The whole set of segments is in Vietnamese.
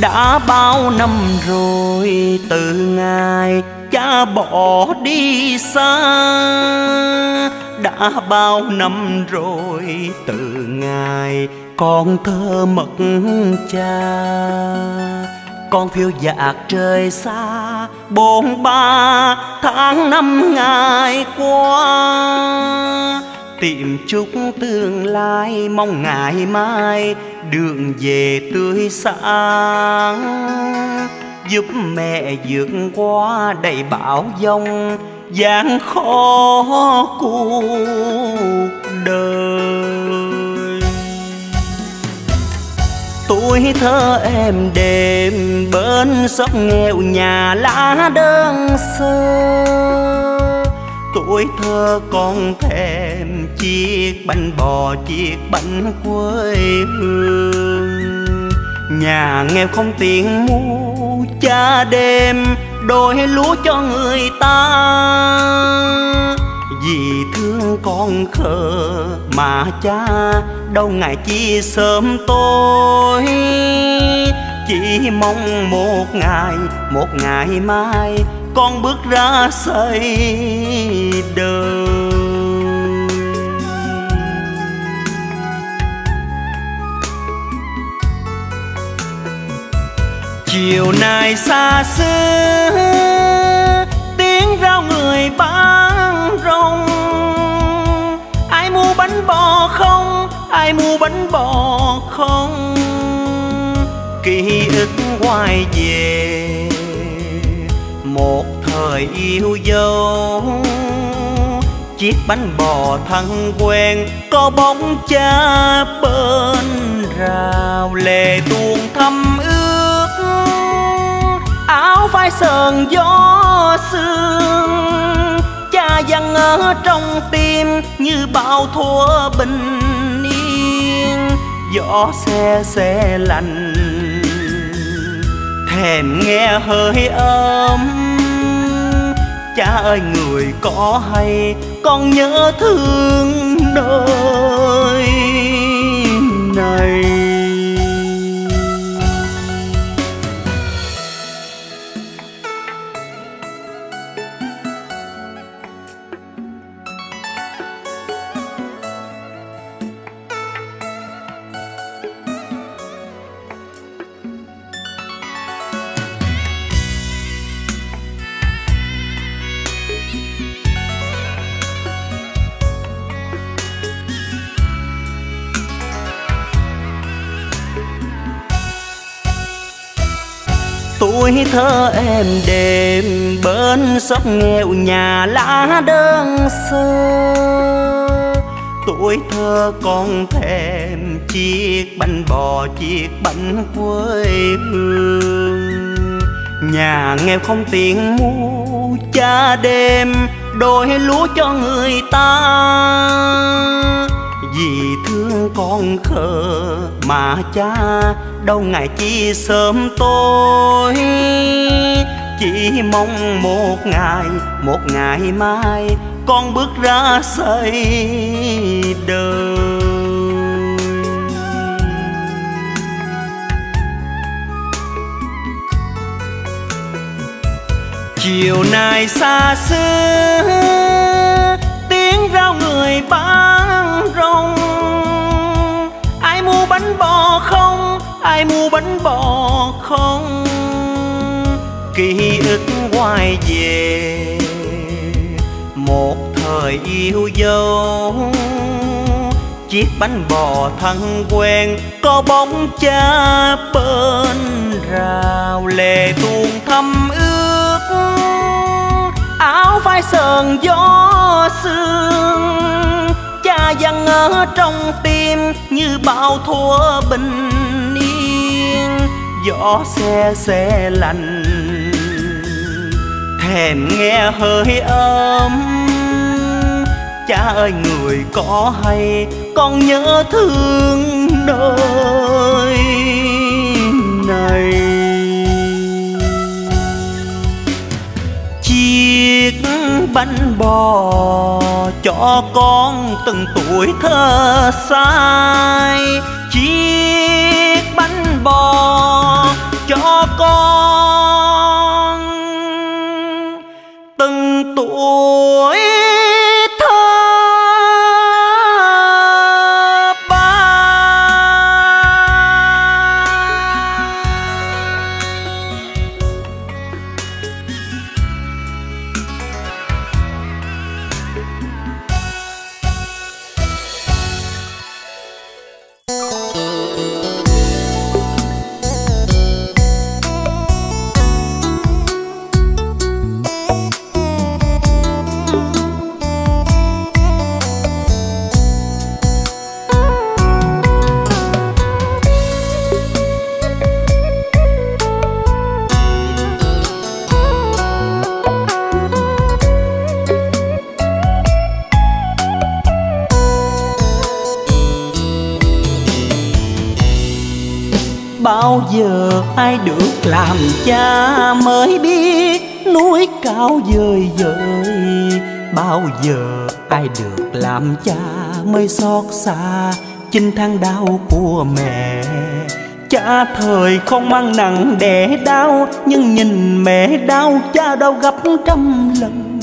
Đã bao năm rồi từ ngày cha bỏ đi xa, đã bao năm rồi từ ngày con thơ mất cha. Con phiêu dạt trời xa 43 tháng 5 ngày qua, tìm chút tương lai mong ngày mai đường về tươi sáng, giúp mẹ vượt qua đầy bão giông gian khó cuộc đời. Tuổi thơ êm đềm bên xóm nghèo nhà lá đơn sơ, tuổi thơ con thèm chiếc bánh bò chiếc bánh quê hương. Nhà nghèo không tiền mua, cha đem đôi lúa cho người ta. Vì thương con khờ mà cha đâu ngày chia sớm tối, chỉ mong một ngày mai con bước ra xây đời. Chiều nay xa xưa tiếng rao người bán rong, ai mua bánh bò không, ai mua bánh bò không. Ký ức quay về một thời yêu dấu, chiếc bánh bò thân quen có bóng cha bên rào. Lệ tuôn thấm ướt áo vai sờn gió sương, cha dặn ở trong tim như bao thuở bình yên. Gió se lạnh thèm nghe hơi ấm, cha ơi người có hay con nhớ thương nơi này. Tuổi thơ êm đềm bên xóm nghèo nhà lá đơn sơ, tuổi thơ con thèm chiếc bánh bò chiếc bánh quê hương. Nhà nghèo không tiền mua, cha đem đôi lúa cho người ta. Vì thương con khờ mà cha đâu ngày chia sớm tối, chỉ mong một ngày mai con bước ra xây đời. Chiều nay xa xưa tiếng rao người bán rong, ai mua bánh bò không, ai mua bánh bò không. Ký ức quay về một thời yêu dấu, chiếc bánh bò thân quen có bóng cha bên rào. Lệ tuôn thấm ướt áo vai sờn gió sương, cha dặn ở trong tim như bao thuở bình yên. Gió se lạnh thèm nghe hơi ấm, cha ơi người có hay con nhớ thương nơi này. Chiếc bánh bò cho con từng tuổi thơ sai, chiếc bánh bò con từng tuổi thơ ba. Bao giờ ai được làm cha mới biết núi cao vời vợi, bao giờ ai được làm cha mới xót xa chinh thang đau của mẹ. Cha thời không mang nặng đẻ đau, nhưng nhìn mẹ đau cha đau gấp trăm lần.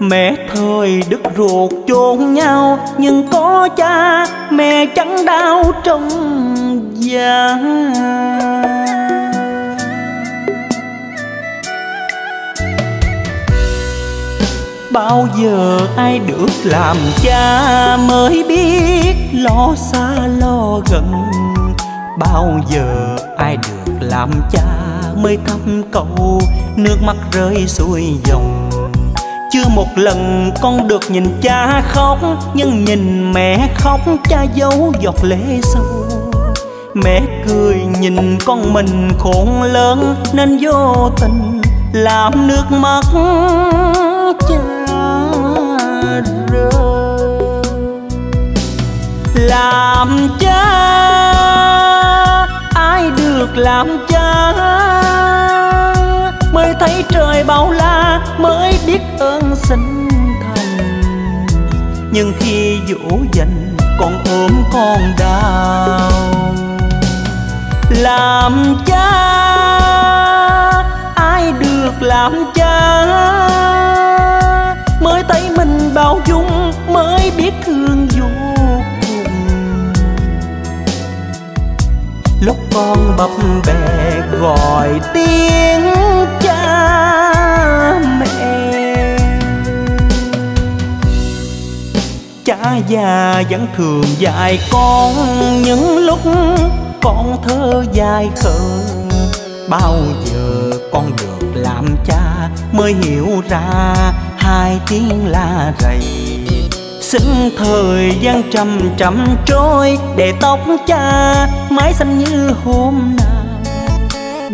Mẹ thời đứt ruột chôn nhau, nhưng có cha mẹ chẳng đau trong da. Bao giờ ai được làm cha mới biết lo xa lo gần, bao giờ ai được làm cha mới thăm cậu nước mắt rơi xuôi dòng. Chưa một lần con được nhìn cha khóc, nhưng nhìn mẹ khóc cha giấu giọt lệ sâu. Mẹ cười nhìn con mình khôn lớn, nên vô tình làm nước mắt cha rơi. Làm cha ai được làm cha mới thấy trời bao la, mới biết ơn sinh thành. Nhưng khi dỗ dành con ốm con đau, làm cha ai được làm cha mới thấy mình bao dung, mới biết thương vô cùng. Lúc con bập bẹ gọi tiếng cha mẹ, cha già vẫn thường dạy con những lúc con thơ dài khờ. Bao giờ con được làm cha mới hiểu ra hai tiếng la rầy. Xin thời gian chậm chậm trôi, để tóc cha mãi xanh như hôm nay.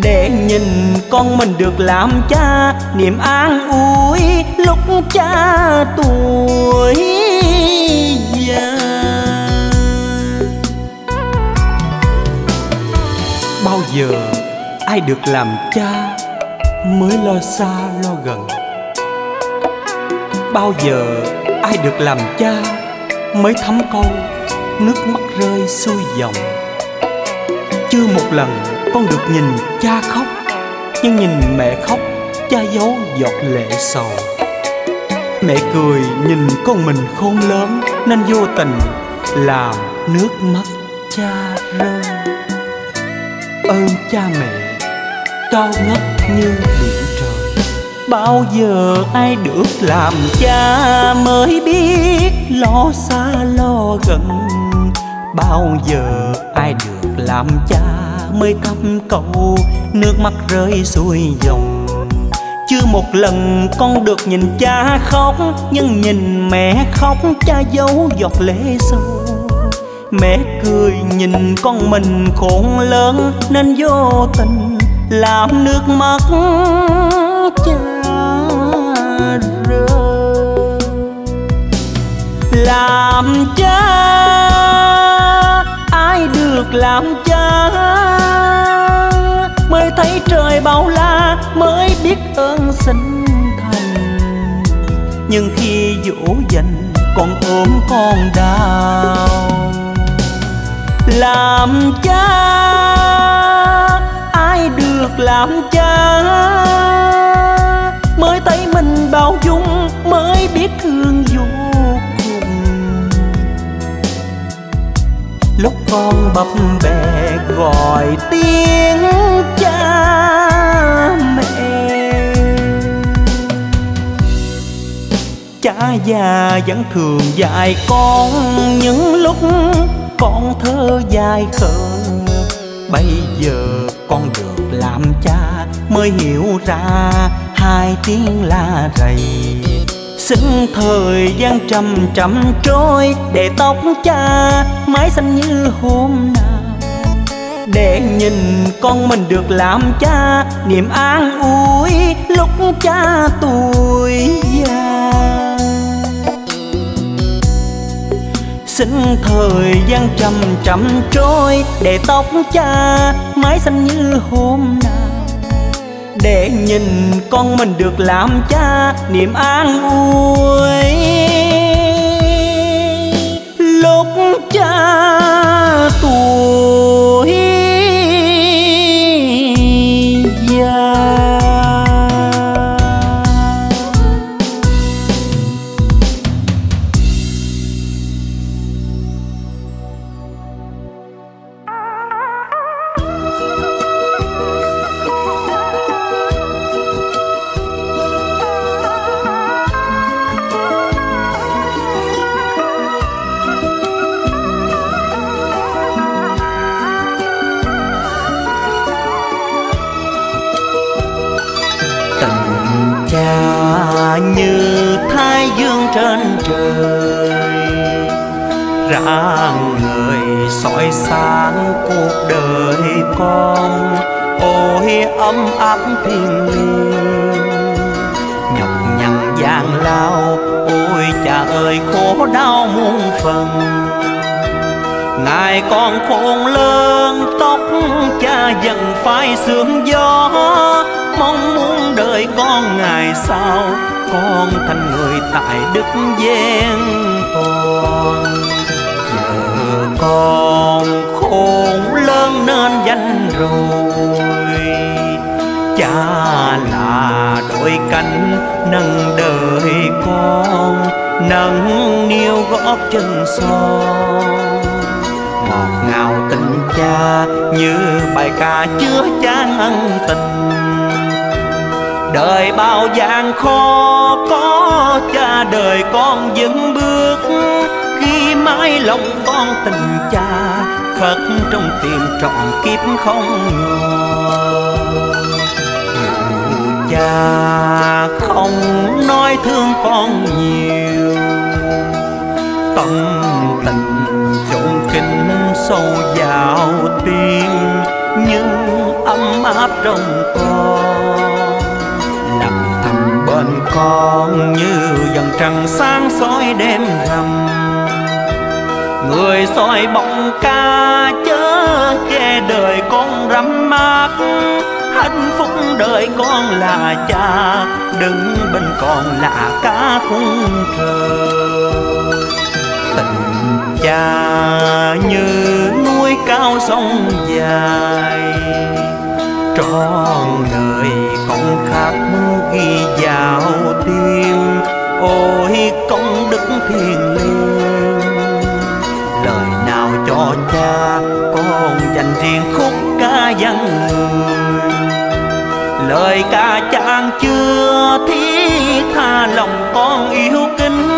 Để nhìn con mình được làm cha, niềm an ủi lúc cha tuổi già. Bao giờ ai được làm cha mới lo xa lo gần, bao giờ ai được làm cha mới thấm câu nước mắt rơi xuôi dòng. Chưa một lần con được nhìn cha khóc, nhưng nhìn mẹ khóc cha giấu giọt lệ sầu. Mẹ cười nhìn con mình khôn lớn, nên vô tình làm nước mắt cha rơi. Ơn cha mẹ cao ngất như biển trời. Bao giờ ai được làm cha mới biết lo xa lo gần, bao giờ ai được làm cha mới thăm cậu nước mắt rơi xuôi dòng. Chưa một lần con được nhìn cha khóc, nhưng nhìn mẹ khóc cha giấu giọt lệ sâu. Mẹ cười nhìn con mình khôn lớn, nên vô tình làm nước mắt cha rơi. Làm cha ai được làm cha mới thấy trời bao la, mới biết ơn sinh thành. Nhưng khi dỗ dành con ốm con đau, làm cha ai được làm cha mới thấy mình bao dung, mới biết thương vô cùng. Lúc con bập bẹ gọi tiếng cha mẹ, cha già vẫn thường dạy con những lúc con thơ dại khờ. Bây giờ con được làm cha mới hiểu ra hai tiếng la rầy. Xin thời gian chậm chậm trôi để tóc cha mãi xanh như hôm nào, để nhìn con mình được làm cha niềm an ủi lúc cha tuổi già. Xin thời gian chậm chậm trôi để tóc cha mãi xanh như hôm nào, để nhìn con mình được làm cha niềm an ủi lúc cha tuổi già. Như thái dương trên trời ra người soi sáng cuộc đời con. Ôi ấm áp thiêng liêng nhọc nhằn gian lao, ôi cha ơi khổ đau muôn phần. Ngày con khôn lớn tóc cha dần phai sương gió, mong muốn đời con ngày sau con thành người tại đức vẹn toàn. Giờ con khôn lớn nên danh rồi, cha là đôi cánh nâng đời con, nâng niu gót chân son. Ngọt ngào tình cha như bài ca chứa chan ân tình, đời bao gian khó có cha đời con vững bước. Khi mãi lòng con tình cha khắc trong tim trọn kiếp không ngờ. Dù cha không nói thương con nhiều, tâm tình trộn kinh sâu vào tim, nhưng ấm áp trong con bên con như dòng trăng sáng soi đêm rằm. Người soi bóng ca chớ che đời con rắm mát, hạnh phúc đời con là cha, đứng bên con là cả khung trời. Tình cha như núi cao sông dài, trọn đời con khắc ghi vào tim. Ôi công đức thiêng liêng lời nào cho cha con dành riêng khúc ca văn người. Lời ca chan chưa thiết tha lòng con yêu kính,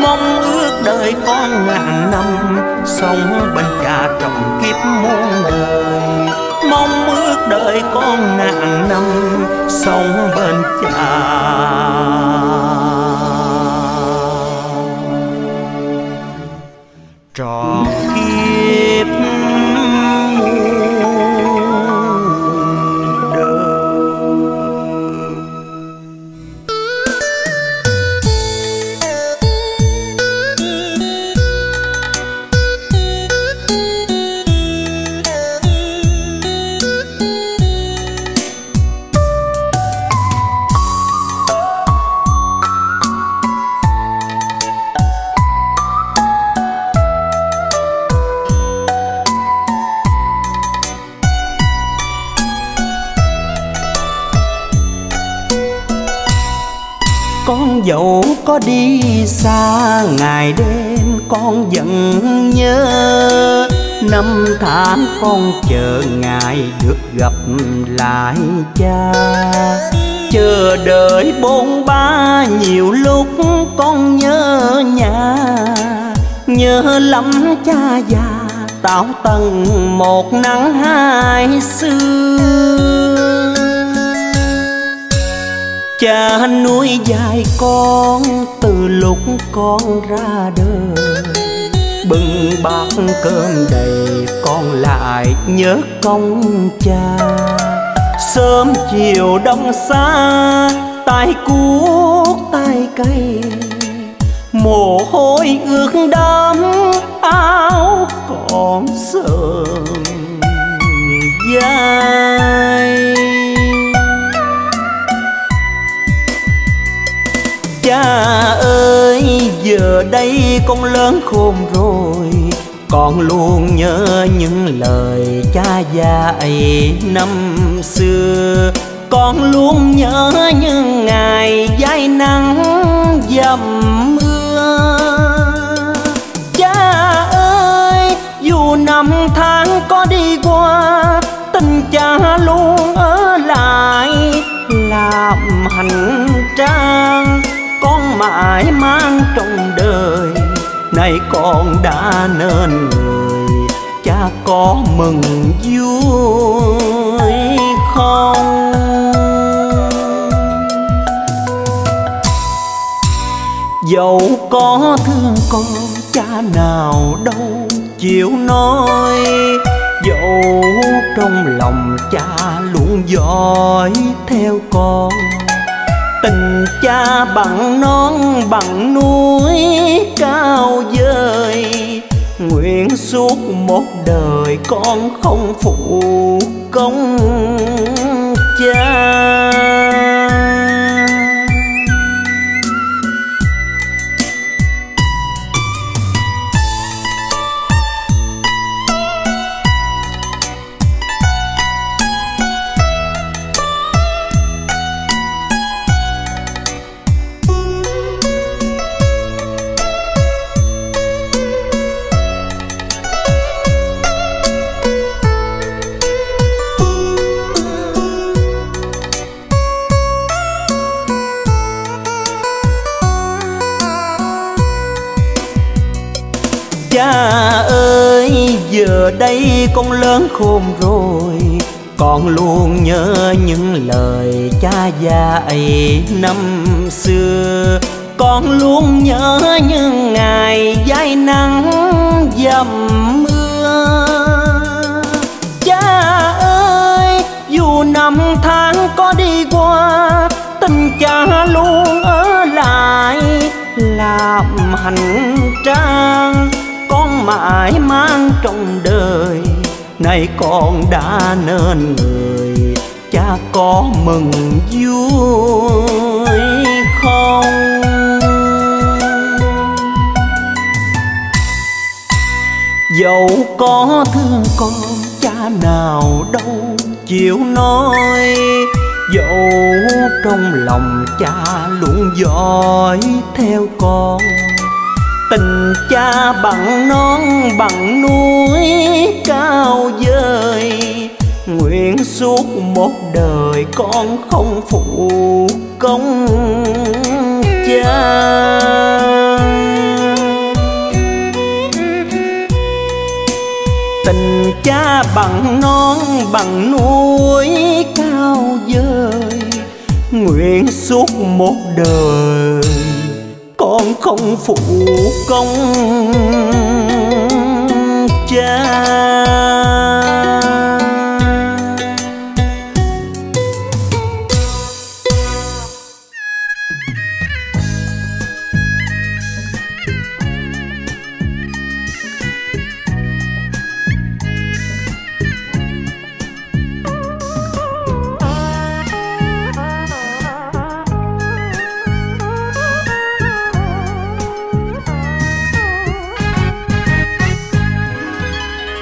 mong ước đời con ngàn năm sống bên cha trong kiếp muôn đời. Mong ước đời con ngàn năm sống bên cha trọn kiếp muôn đời. con dẫu có đi xa, ngày đêm con vẫn nhớ. Năm tháng con chờ ngày được gặp lại cha, chờ đợi bôn ba nhiều lúc con nhớ nhà. Nhớ lắm cha già tảo tần một nắng hai xưa. Cha nuôi dạy con từ lúc con ra đời, bưng bát cơm đầy con lại nhớ công cha. Sớm chiều đông xa tay cuốc tay cây, mồ hôi ướt đẫm áo còn sờn vai. Cha ơi giờ đây con lớn khôn rồi, con luôn nhớ những lời cha dạy năm xưa. Con luôn nhớ những ngày dài nắng dầm mưa. Cha ơi dù năm tháng có đi qua, tình cha luôn ở lại làm hành trang. Con mãi mang trong đời, nay con đã nên người, cha có mừng vui không? Dẫu có thương con, cha nào đâu chịu nói. Dẫu trong lòng cha luôn dõi theo con, tình cha bằng non bằng núi cao vời. Nguyện suốt một đời con không phụ công cha. Giờ đây con lớn khôn rồi, con luôn nhớ những lời cha dạy năm xưa. Con luôn nhớ những ngày dài nắng dầm mưa. Cha ơi dù năm tháng có đi qua, tình cha luôn ở lại làm hành trang. Con mãi mang trong đời, nay con đã nên người, cha có mừng vui không? Dẫu có thương con, cha nào đâu chịu nói. Dẫu trong lòng cha luôn dõi theo con, tình cha bằng non bằng núi cao vời. Nguyện suốt một đời con không phụ công cha. Tình cha bằng non bằng núi cao vời. Nguyện suốt một đời con không phụ công cha.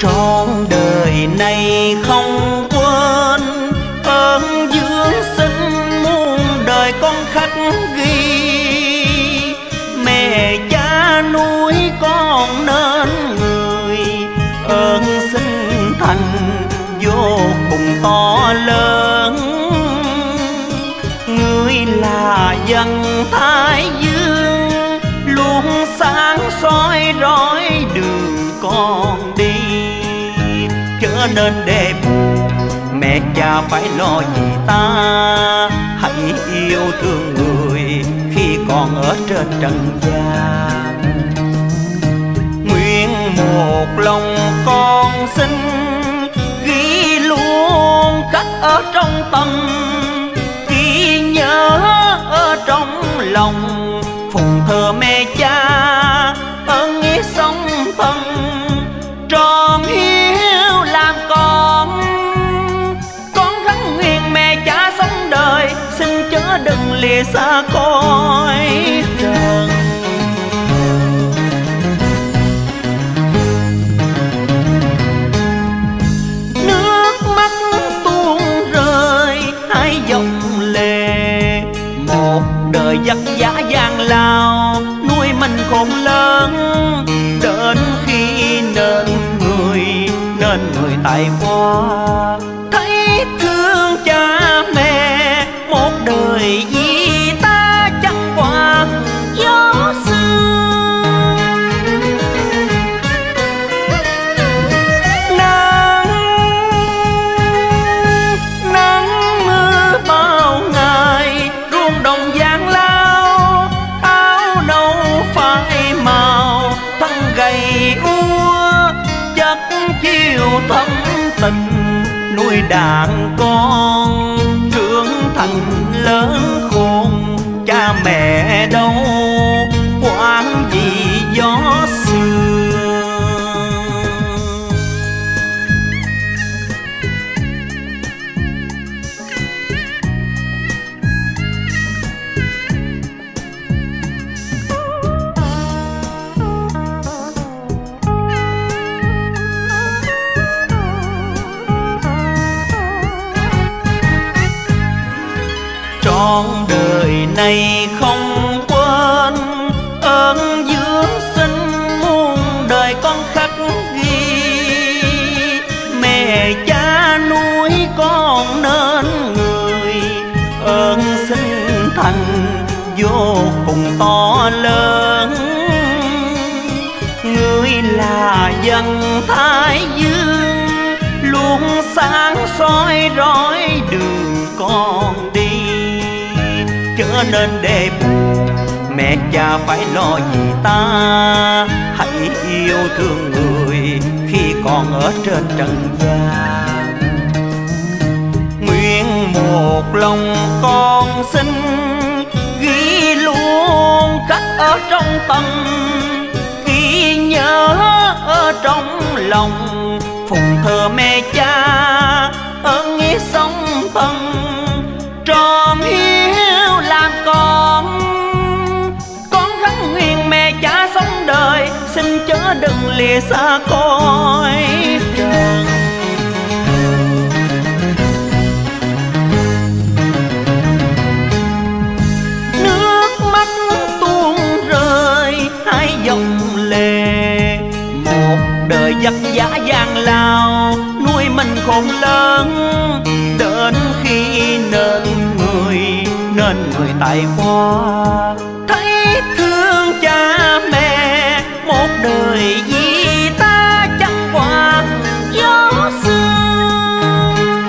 Trọn đời này không quên ơn dưỡng sinh muôn đời con khách ghi. lớn, người là dân Thái Dương luôn sáng soi rọi đường con đi. Chớ nên để buồn, mẹ cha phải lo gì ta, hãy yêu thương người khi còn ở trên trần gian. Nguyện một lòng con xin ghi luôn khắc ở trong tâm, ghi nhớ ở trong lòng, phụng thờ mẹ cha ơn nghĩa sống thân, tròn hiếu làm con khấn nguyện mẹ cha sống đời, xin chớ đừng lìa xa cõi trần. Giặc giã gian lao nuôi mình khôn lớn, đến khi nên người tài hoa, thấy thương cha mẹ một đời gì ta chẳng qua gió sương. Nắng mưa bao ngày ruộng đồng gian lao, chiều thấm tình nuôi đàn con trưởng thành lớn khôn, cha mẹ đâu quán gì gió xưa. Con đời này không quên ơn dưỡng sinh muôn đời con khắc ghi, mẹ cha nuôi con nên người, ơn sinh thành vô cùng to lớn, người là dân Thái Dương luôn sáng soi rọi đường con đi. Chớ nên để buồn, mẹ cha phải lo gì ta, hãy yêu thương người khi còn ở trên trần gian. Nguyện một lòng con xin ghi luôn khắc ở trong tâm, ghi nhớ ở trong lòng, phụng thờ mẹ cha ơn nghĩa sống thân, tròn hiếu làm con khấn nguyện mẹ cha sống đời, xin chớ đừng lìa xa cõi trần. Nước mắt tuôn rơi hai dòng lệ, một đời vất vả gian lao nuôi mình khôn lớn, đến khi nên người tài hoa, thấy thương cha mẹ một đời gì ta chẳng qua gió sương.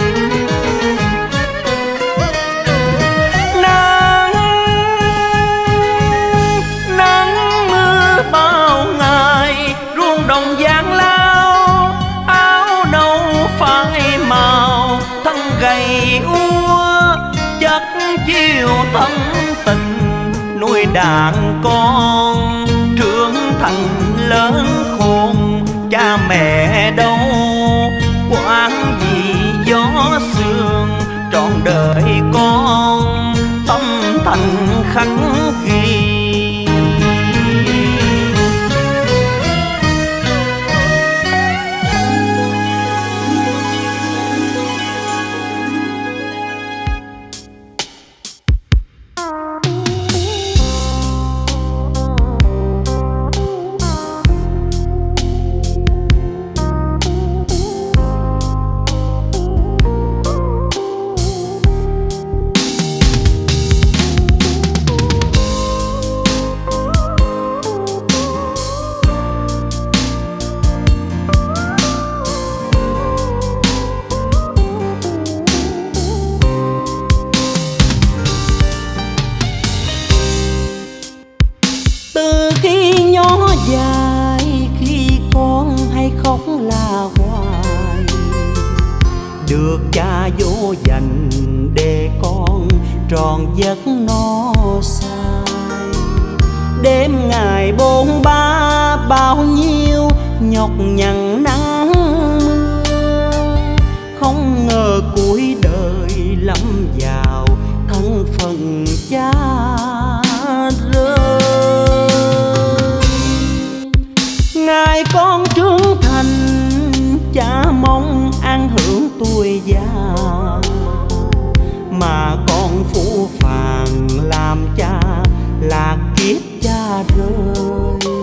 Nắng mưa bao ngày ruộng đồng gian lao, áo đâu phải màu thân gầy úa, chiều thấm tình nuôi đàn con trưởng thành lớn khôn, cha mẹ đâu quán gì gió sương, trọn đời con tâm thành khánh ghi. được cha dỗ dành để con tròn giấc no say. Đêm ngày bốn ba bao nhiêu nhọc nhằn nắng mưa, không ngờ cuối đời lắm vào không phần cha rơi. Ngày con trưởng thành cha mong an hưởng tuổi già, mà con phũ phàng làm cha là kiếp cha rơi.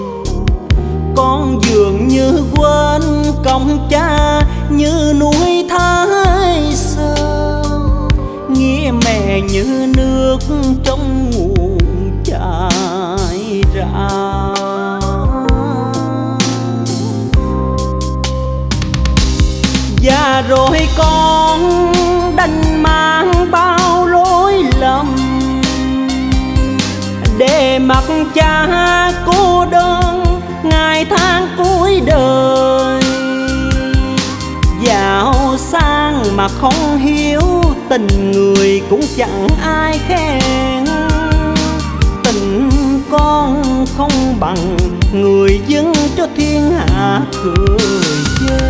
Con dường như quên công cha như núi Thái Sơn, nghĩa mẹ như nước trong nguồn chảy ra. Và rồi con đành mang bao lỗi lầm, để mặc cha cô đơn ngày tháng cuối đời. Giàu sang mà không hiếu, tình người cũng chẳng ai khen. Tình con không bằng người dưng cho thiên hạ cười chê.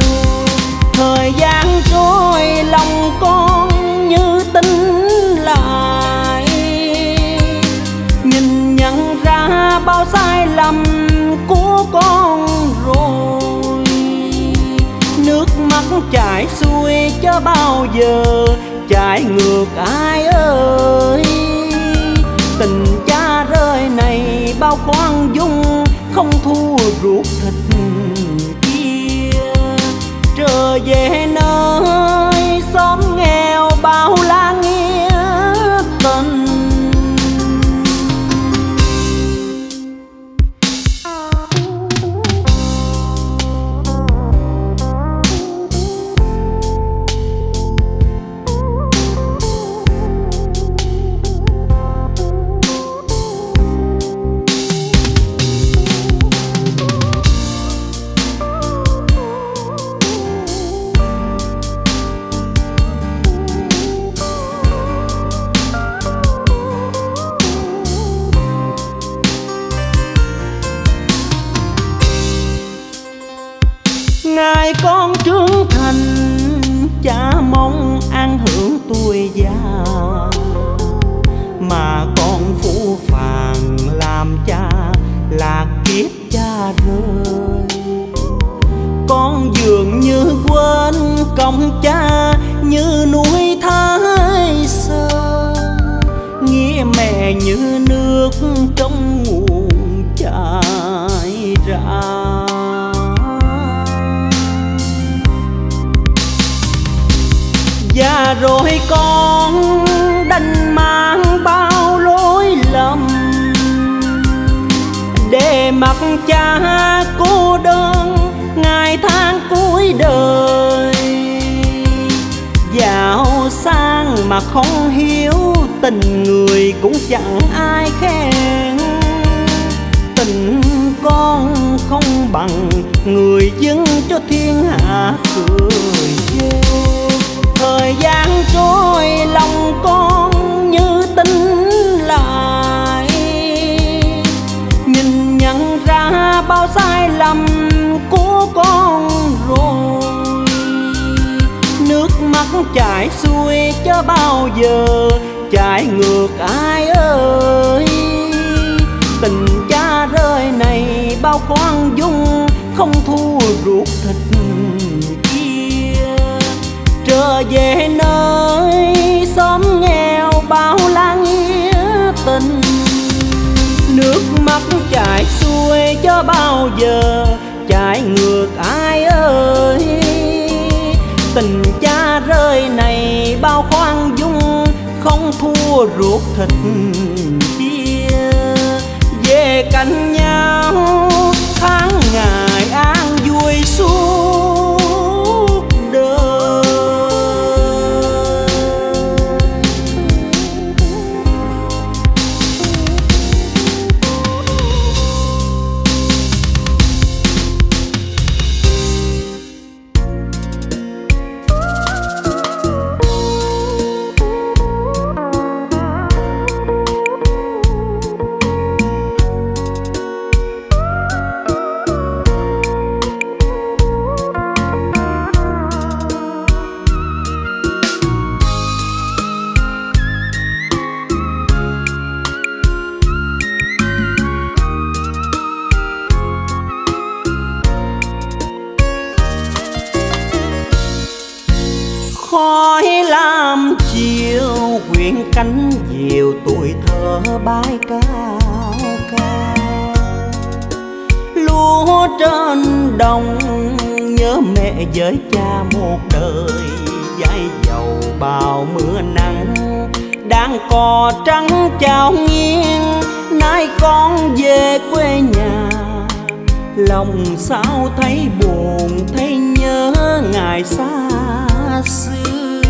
Thời gian trôi lòng con như tính lại, nhìn nhận ra bao sai lầm của con rồi. Nước mắt chảy xuôi cho bao giờ chảy ngược ai ơi. Tình cha rơi này bao khoan dung không thua ruột thịt trở về nơi xóm nghèo bao la nghĩa tình. Con trưởng thành cha mong an hưởng tuổi già, mà con phũ phàng làm cha là kiếp cha rơi. Con dường như quên công cha như núi Thái Sơn, nghĩa mẹ như nước trong nguồn chảy ra. Và rồi con đành mang bao lỗi lầm, để mặc cha cô đơn ngày tháng cuối đời. Giàu sang mà không hiếu, tình người cũng chẳng ai khen. Tình con không bằng người dưng cho thiên hạ cười chê. Thời gian trôi lòng con như tính lại, nhìn nhận ra bao sai lầm của con rồi. Nước mắt chảy xuôi cho bao giờ chảy ngược ai ơi. Tình cha rơi này bao khoan dung không thua ruột thịt trở về nơi xóm nghèo bao la nghĩa tình. Nước mắt chảy xuôi cho bao giờ chảy ngược ai ơi. Tình cha rơi này bao khoan dung không thua ruột thịt chia. Về cạnh nhau tháng ngày an vui suốt nhiều tuổi thơ bay cao ca. Lúa trên đồng nhớ mẹ với cha một đời dãi dầu bao mưa nắng. Đang cò trắng chào nghiêng, nay con về quê nhà. Lòng sao thấy buồn, thấy nhớ ngày xa xưa.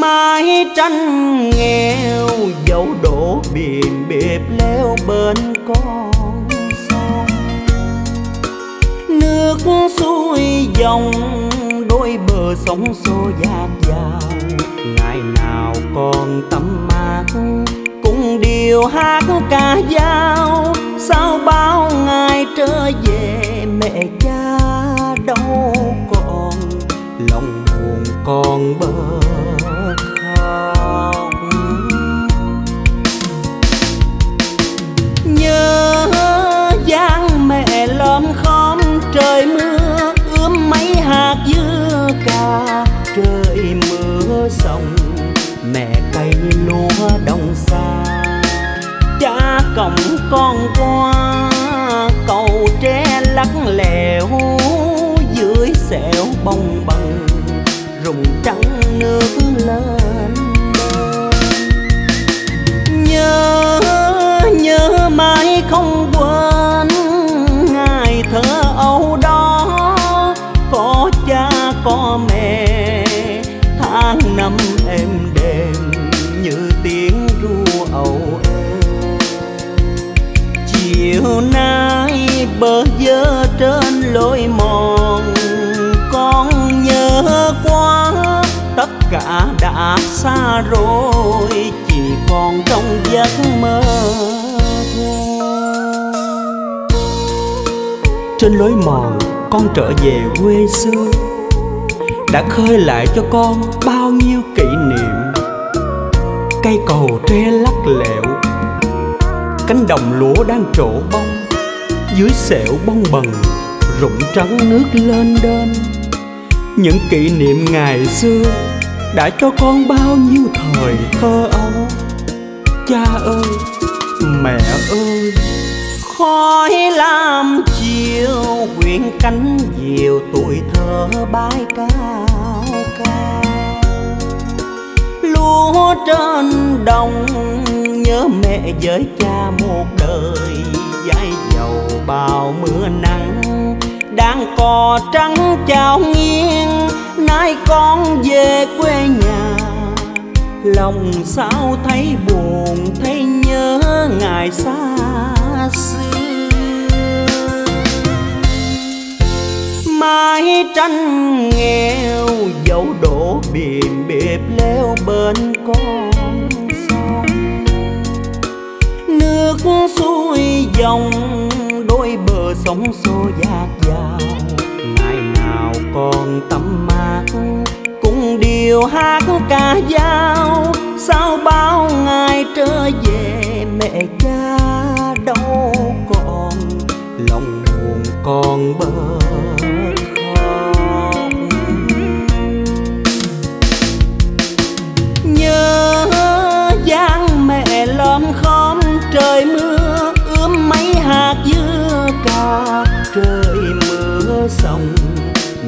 Mái tranh nghèo dẫu đổ biển bếp leo bên con sông. Nước xuôi dòng đôi bờ sóng xô dạt dào. Ngày nào con tắm mát cũng điều hát ca dao. Sao bao ngày trở về mẹ cha đâu còn, lòng buồn con bơ khóc. Nhớ dáng mẹ lom khom trời mưa ướm mấy hạt dưa cà. Trời mưa sông mẹ cây lúa đông xa. Cha cõng con qua cầu tre lắc lẻo. Dưới sẹo bông bần rụng trắng nước lên bờ. Nhớ nhớ mãi không quên ngày thơ ấu đó. Có cha có mẹ tháng năm êm đềm như tiếng ru âu êm. Chiều nay bơ vơ trên lối mòn con nhớ quá. Tất cả đã xa rồi, chỉ còn trong giấc mơ. Trên lối mòn con trở về quê xưa đã khơi lại cho con bao nhiêu kỷ niệm. Cây cầu tre lắc lẹo, cánh đồng lúa đang trổ bông. Dưới sẹo bông bần rụng trắng nước lên đên. Những kỷ niệm ngày xưa đã cho con bao nhiêu thời thơ ấu. Cha ơi, mẹ ơi, khói lam chiều quyện cánh diều tuổi thơ bay cao ca. Lúa trên đồng nhớ mẹ với cha một đời dãi dầu bao mưa nắng. Đang cò trắng chào nghiêng, nay con về quê nhà. Lòng sao thấy buồn, thấy nhớ ngày xa xưa. Mái tranh nghèo dẫu đổ biển bếp leo bên con sông. Nước xuôi dòng đôi bờ sóng xô dạt dào. Ngày nào con tắm mát cũng điều hát ca dao. Sao bao ngày trở về mẹ cha đâu còn, lòng buồn con bơ khóc. Nhớ dáng mẹ lom khom trời mưa ướm mấy hạt dưa cà. Trời mưa sông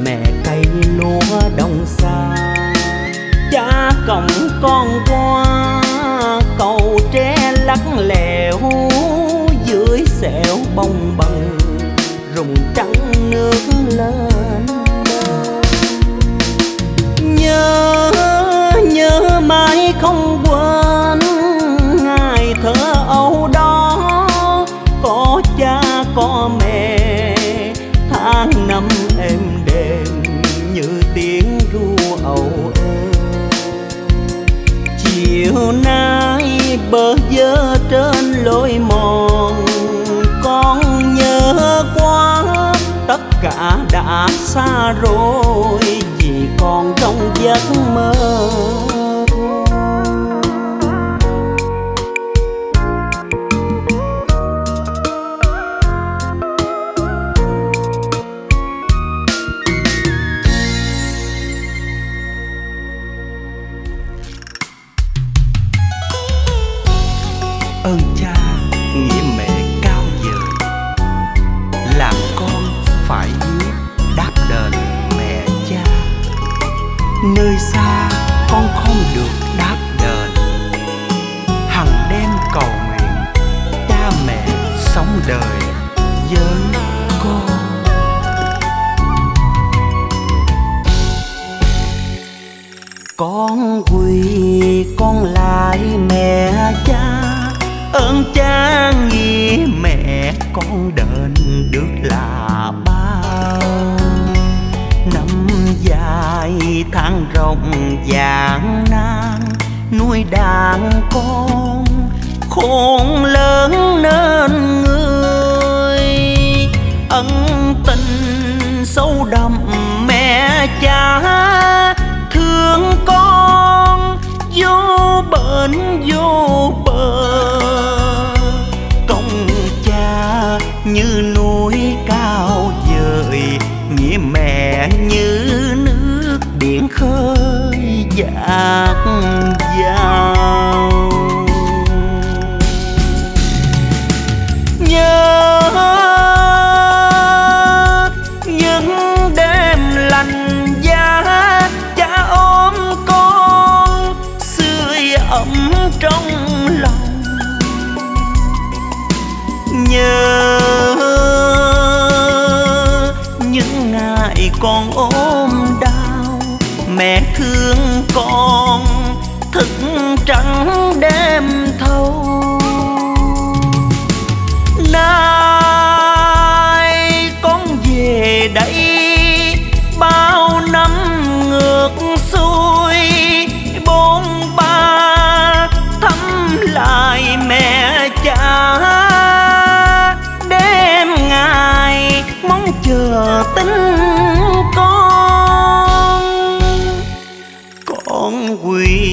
mẹ cây lúa đông xa. Cha cõng con qua cầu tre lắc lẻo. Dưới sẹo bông bần rụng trắng nước lên bờ. Nhớ nhớ mãi không quên ngày thơ ấu đó. Có cha có mẹ tháng năm êm đềm như tiếng ru âu êm. Chiều nay bơ vơ trên lối mòn con nhớ quá. Tất cả đã xa rồi, chỉ còn trong giấc mơ. nơi xa con không được đáp đền, hằng đêm cầu nguyện cha mẹ sống đời với con. Con quỳ con lại mẹ cha, ơn cha nghĩa mẹ con đền được là bao. Năm dài tháng rộng gian nan nuôi đàn con, khôn lớn nên người. Ân tình sâu đậm mẹ cha thương con vô bến vô bờ. Công cha như núi cao vời, nghĩa mẹ như nước biển khơi dạt dào. Nhớ những đêm lạnh giá, cha ôm con sưởi ấm trong lòng. Nhớ những ngày con ốm đau, mẹ thương con thức trắng đêm thâu. Nay con về đây bao năm ngược xuôi, bốn ba thăm lại mẹ cha. Đêm ngày mong chờ tính con quỳ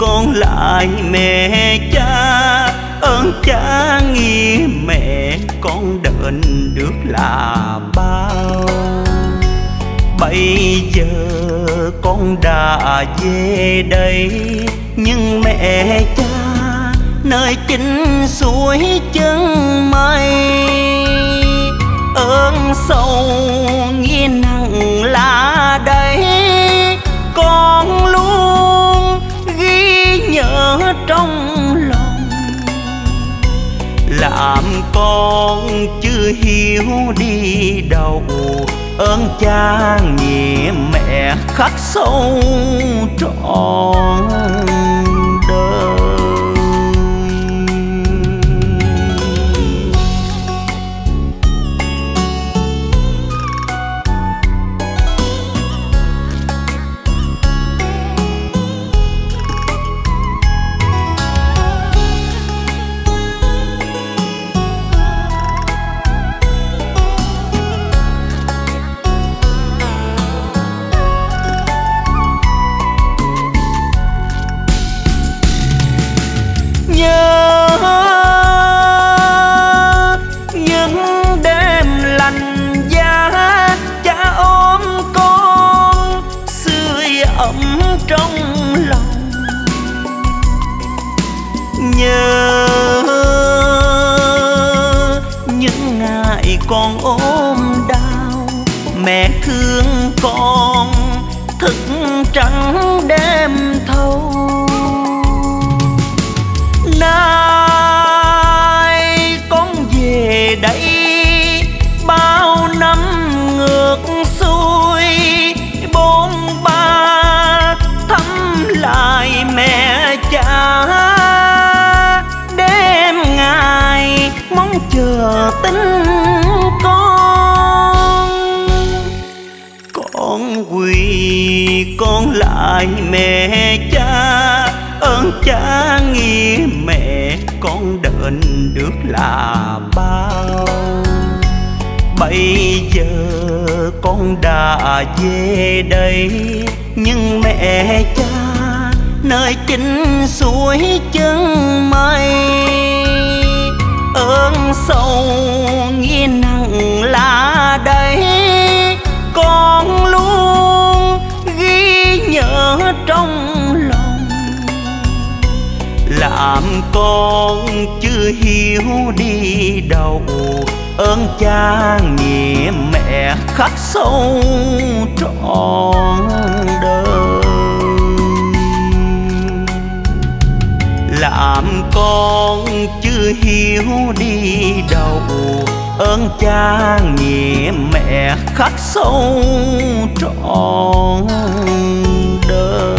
con lại mẹ cha, ơn cha nghĩa mẹ con đền được là bao. Bây giờ con đã về đây, nhưng mẹ cha nơi chính suối chân mây. Ơn sâu nghĩa nặng là đây, con luôn ghi nhớ trong lòng. Làm con chưa hiểu đi đâu, ơn cha nghĩa mẹ khắc sâu trọn đời. Nhớ những đêm lạnh giá, cha ôm con sưởi ấm trong lòng. Nhớ những ngày con ốm đau, mẹ thương con thức trắng đêm thâu. Nay con về đây bao năm ngược xuôi, bốn ba thăm lại mẹ cha. Đêm ngày mong chờ tính con quỳ con lại mẹ cha, ơn cha nghĩa mẹ con đền được là bao. Bây giờ con đã về đây, nhưng mẹ cha nơi chính suối chân mây. Ơn sâu nghĩa nặng là đây, con luôn ghi nhớ trong lòng. Làm con chưa hiểu đi đâu, ơn cha nghĩa mẹ khắc sâu trọn đời. con chưa hiểu đi đâu, ơn cha nghĩa mẹ khắc sâu trọn đời.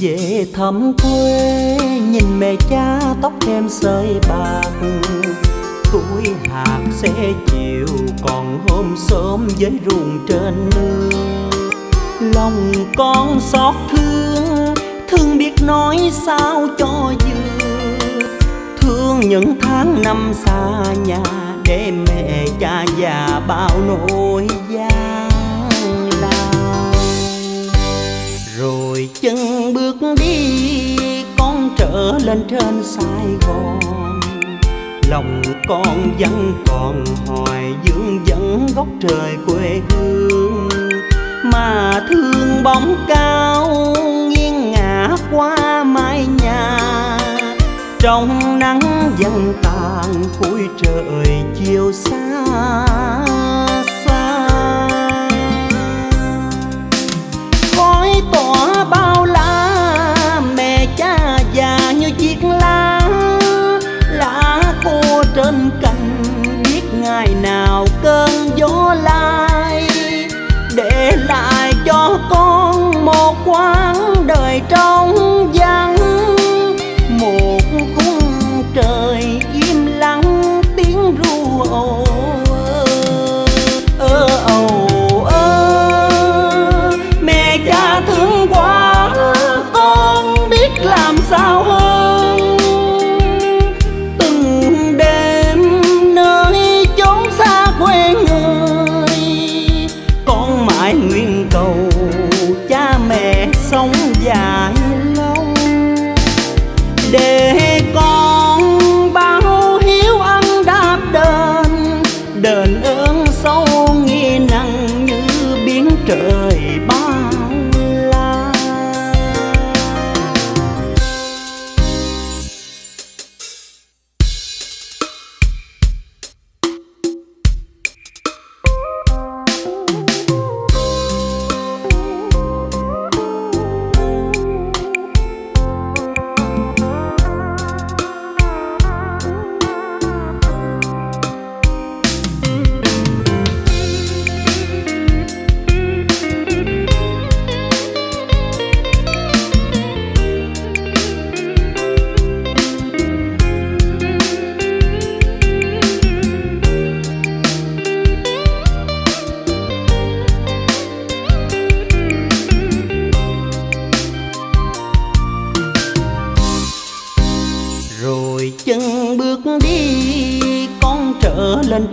Về thăm quê nhìn mẹ cha tóc thêm sợi bạc, tuổi hạt sẽ chiều còn hôm sớm với ruồng trên nương. Lòng con xót thương, thương biết nói sao cho vừa, thương những tháng năm xa nhà để mẹ cha già bao nỗi gian. Rồi chân bước đi con trở lên trên Sài Gòn, lòng con vẫn còn hoài vương vấn góc trời quê hương, mà thương bóng cao nghiêng ngả qua mái nhà. Trong nắng dần tàn cuối trời chiều xa tỏa bao lá, mẹ cha già như chiếc lá, lá khô trên cành biết ngày nào cơn gió lai, để lại cho con một quãng đời trong vắng, một khung trời im lặng tiếng ru ồ ồ. Sao hơn từng đêm nơi chốn xa quê người, con mãi nguyện cầu cha mẹ sống dài lâu, để con báo hiếu ăn đáp đền, đền ơn sâu nghĩa nặng như biển trời bao.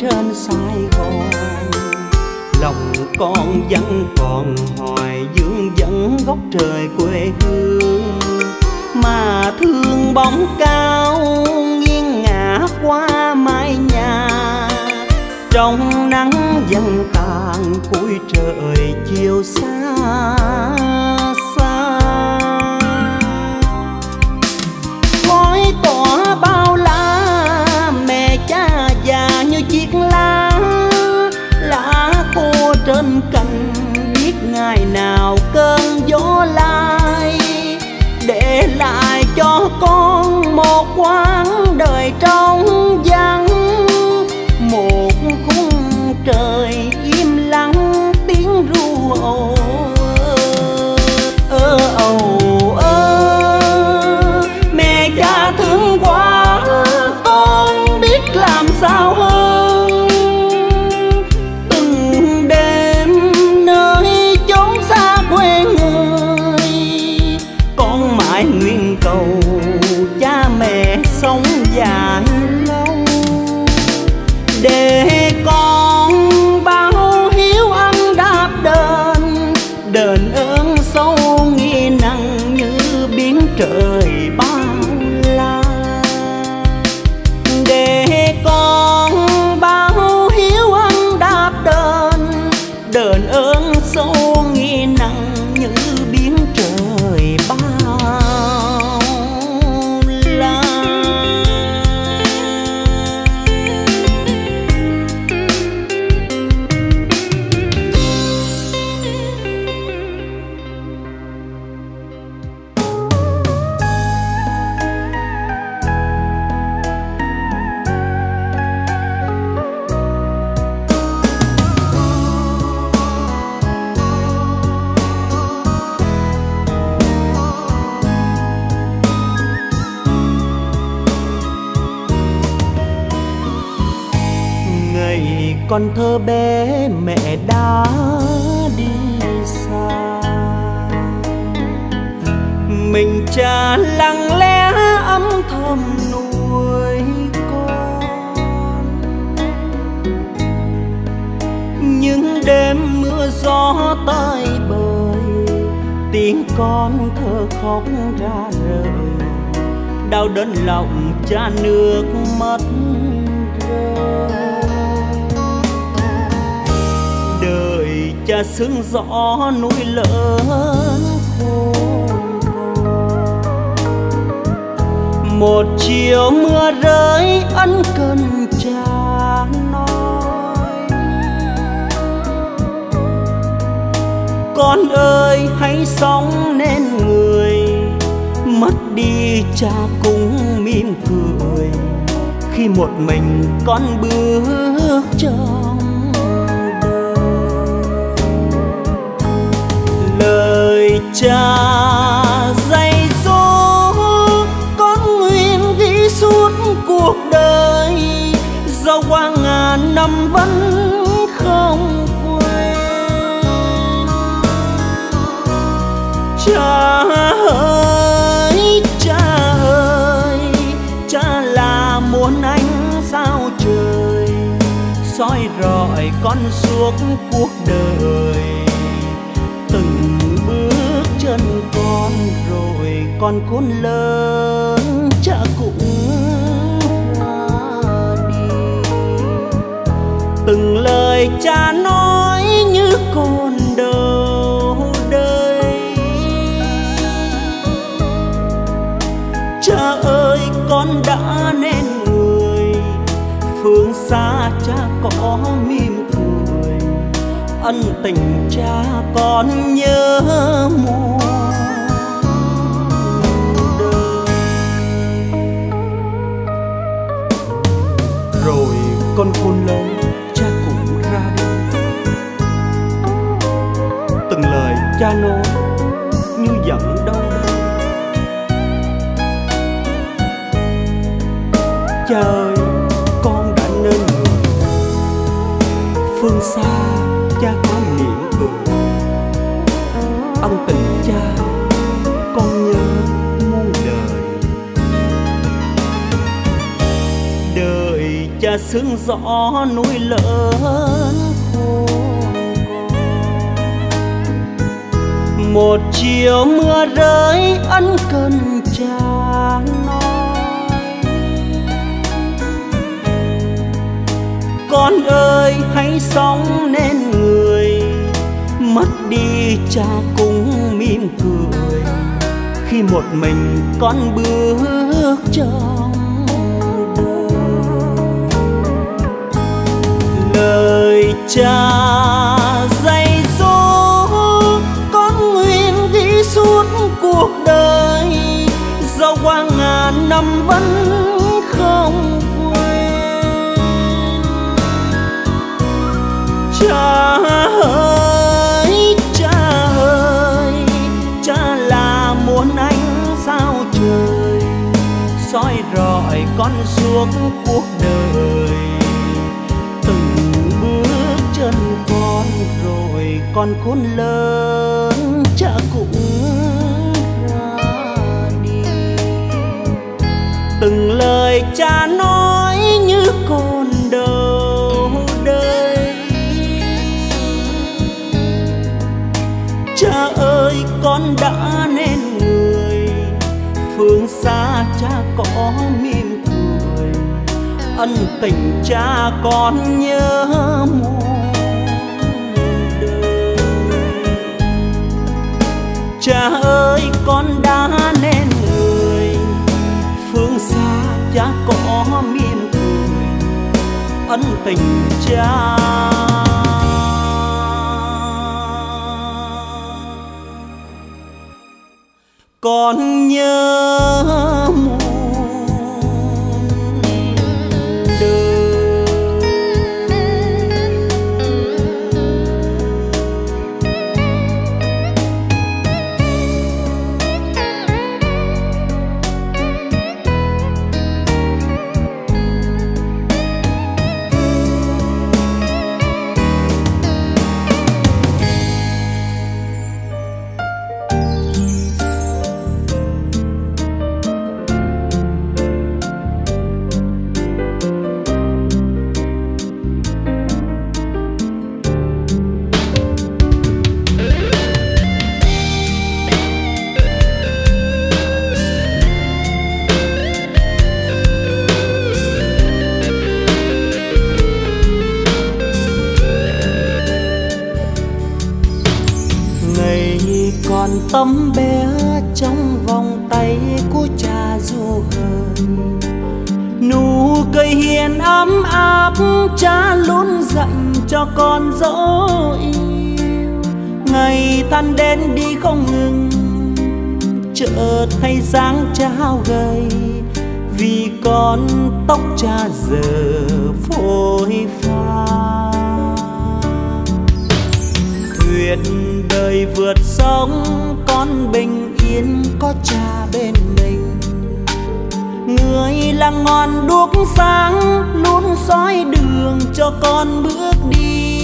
Trên Sài Gòn lòng con vẫn còn hoài vương vấn góc trời quê hương, mà thương bóng cao nghiêng ngả qua mái nhà. Trong nắng dần tàn cuối trời chiều xa xa, khói tỏa bao la, mẹ cha già như chiếc lá, lá khô trên cành biết ngày nào cơn gió lai, để lại cho con một quãng đời trong vắng, một khung trời im lặng tiếng ru ồ còn thơ bé mẹ đã đi xa. Mình cha lặng lẽ âm thầm nuôi con. Những đêm mưa gió tai bời, tiếng con thơ khóc ra rời, đau đớn lòng cha nước mắt. Đời cha sương gió núi lỡ khôn con. Một chiều mưa rơi ân cần cha nói: con ơi hãy sống nên người. Mất đi cha cũng mỉm cười khi một mình con bước trong đời. Lời cha dạy dỗ con nguyện ghi suốt cuộc đời, dẫu qua ngàn năm vẫn không quên. Cha ơi soi rọi con suốt cuộc đời, từng bước chân con rồi con khôn lớn cha cũng ra đi. Từng lời cha nói như còn đầu đây. Cha ơi con đã nên phương xa cha có mỉm cười, ân tình cha con nhớ muôn đời. Rồi con khôn lớn cha cũng ra đi. Từng lời cha nói như giận đau đớn. Cha ơi phương xa cha con mỉm cười, ân tình cha con nhớ muôn đời. Đời cha sương gió núi lỡ khôn con. Một chiều mưa rơi ân cần cha nói: con ơi hãy sống nên người. Mất đi cha cũng mỉm cười khi một mình con bước trong đời. Lời cha dạy dỗ con nguyện ghi suốt cuộc đời, dẫu qua ngàn năm vẫn không. Cha ơi, cha ơi, cha là muôn ánh sao trời, soi rọi con suốt cuộc đời, từng bước chân con rồi con khôn lớn cha cũng ra đi. Từng lời cha nói như con đầu đời. Cha ơi con đã nên người, phương xa cha có mỉm cười, ân tình cha con nhớ muôn đời. Cha ơi con đã nên người, phương xa cha có mỉm cười, ân tình cha con nhớ muôn đời. Tấm bé trong vòng tay của cha ru hời, nụ cười hiền ấm áp cha luôn dặn cho con dấu yêu. Ngày tan đến đi không ngừng, chợt thấy dáng trao gầy vì con tóc cha giờ phôi pha. Tuyệt đời vượt sóng, con bình yên có cha bên mình. Người là ngọn đuốc sáng luôn soi đường cho con bước đi.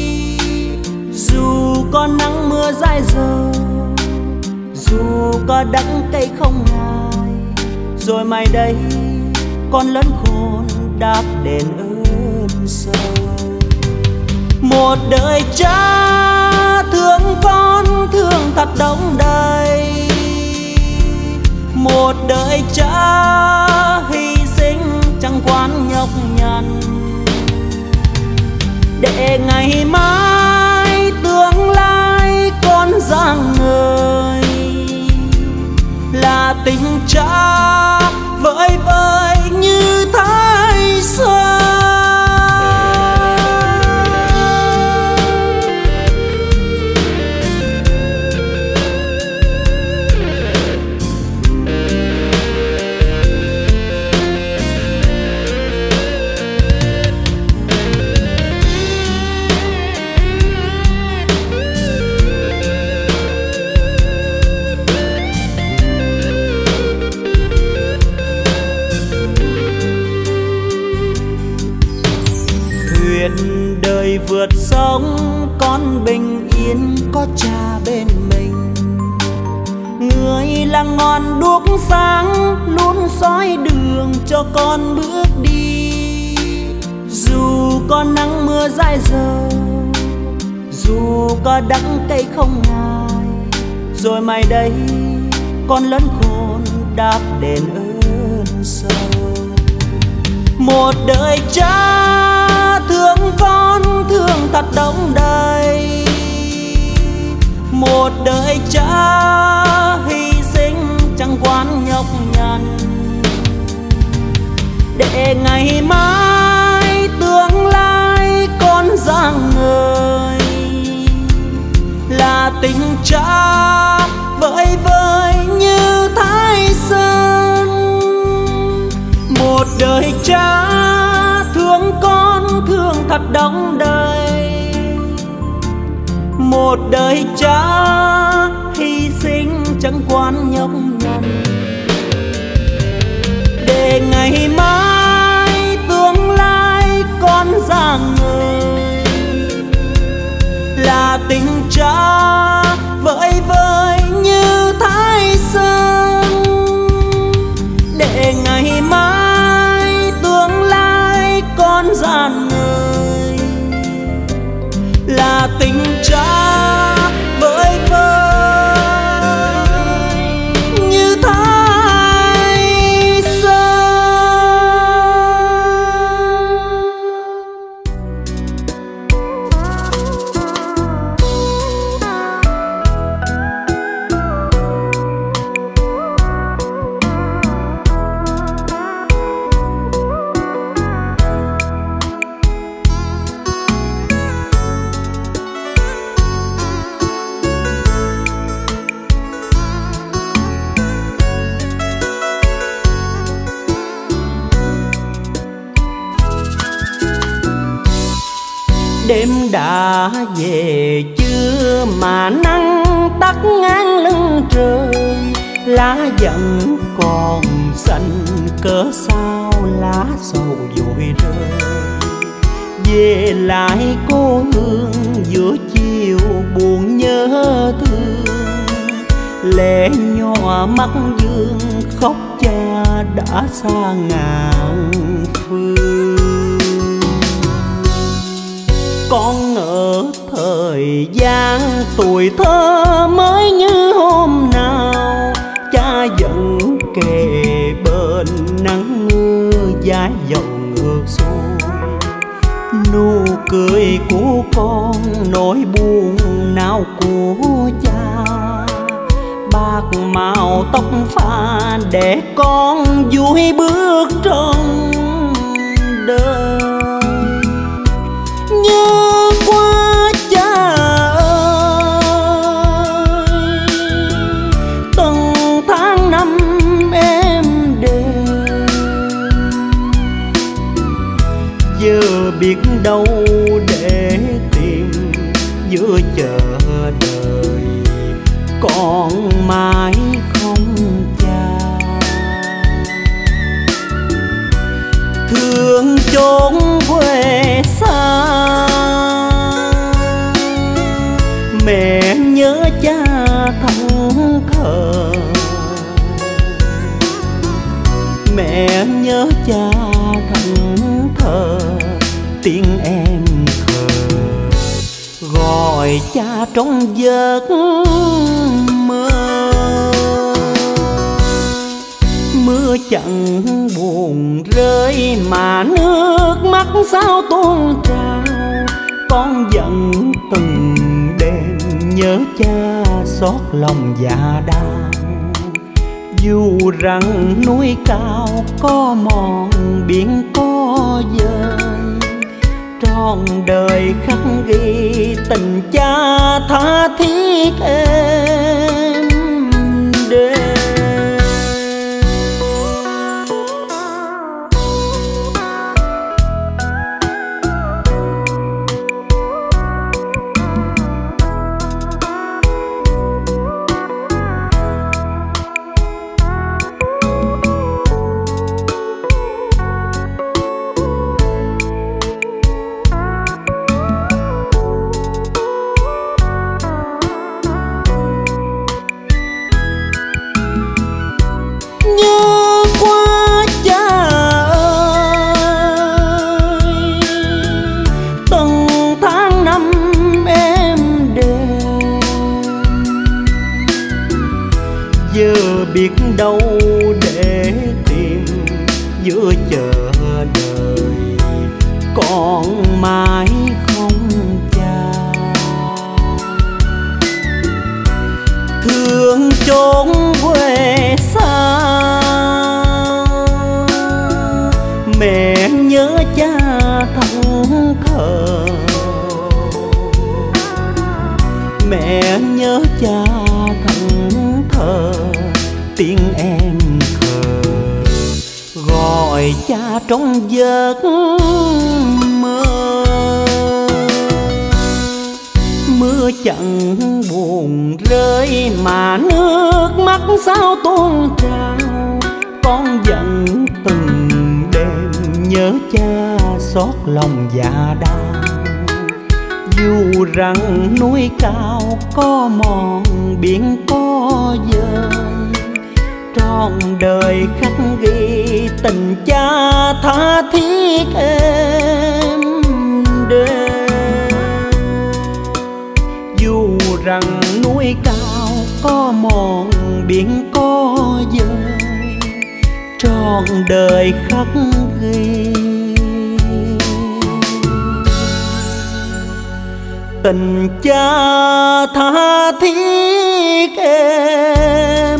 Dù có nắng mưa dãi dầu, dù có đắng cay không ngại, rồi mai đây con lớn khôn đáp đền ơn sâu. Một đời cha thương con thương thật đông đầy, một đời cha hy sinh chẳng quán nhọc nhằn, để ngày mai tương lai con rạng ngời là tình cha vơi vơi như thái sơn. Vượt sóng, con bình yên có cha bên mình. Người là ngọn đuốc sáng luôn soi đường cho con bước đi. Dù có nắng mưa dãi dầu, dù có đắng cay không ngại, rồi mai đây con lớn khôn đáp đền ơn sâu. Một đời cha thương con thương thật đông đầy, một đời cha hy sinh chẳng quán nhọc nhằn, để ngày mai tương lai con rạng ngời là tình cha vơi vơi như thái sơn. Một đời cha thương con thương thật đong đầy, một đời cha hy sinh chẳng quán nhọc nhằn, để ngày mai tương lai con rạng ngời là tình cha vơi vơi như thái sơn. Để ngày mai con rạng ngời là tình cha vơi vơi như thái sơn. Đêm đã về chưa mà nắng tắt ngang lưng trời, lá vẫn còn xanh cớ sao lá sầu vội rơi. Về lại cô hương giữa chiều buồn nhớ thương, lệ nhỏ mắt vương khóc cha đã xa ngàn phương. Con ở thời gian tuổi thơ mới như hôm nào, cha vẫn kề bên nắng mưa giá dòng ngược xuôi. Nụ cười của con nỗi buồn nào của cha, ba bạc màu tóc pha để con vui bước trong đời. Nhớ quá cha ơi, từng tháng năm em đều giờ biết đâu để tìm giữa chờ đời còn mãi không cha. Thương chốn quê xa mẹ nhớ cha thẫn thờ, mẹ nhớ cha thẫn thờ tiếng em khờ gọi cha trong giấc mơ. Mưa chẳng buồn rơi mà nước mắt sao tuôn trào, con giận từng đêm nhớ cha xót lòng dạ đau. Dù rằng núi cao có mòn biển có dơi, trọn đời khắc ghi tình cha tha thiết em đêm. Biết đâu để tìm giữa chờ đời còn mãi không cha. Thương chốn quê xa mẹ nhớ cha thẫn thờ, mẹ nhớ cha thẫn thờ tiếng em khờ gọi cha trong giấc mơ. Mưa chẳng buồn rơi mà nước mắt sao tuôn trào, con giận từng đêm nhớ cha xót lòng dạ đau. Dù rằng núi cao có mòn biển có dơi, trọn đời khắc ghi tình cha tha thiết em đêm. Dù rằng núi cao có mòn biển có dơi, trọn đời khắc ghi tình cha tha thiết em.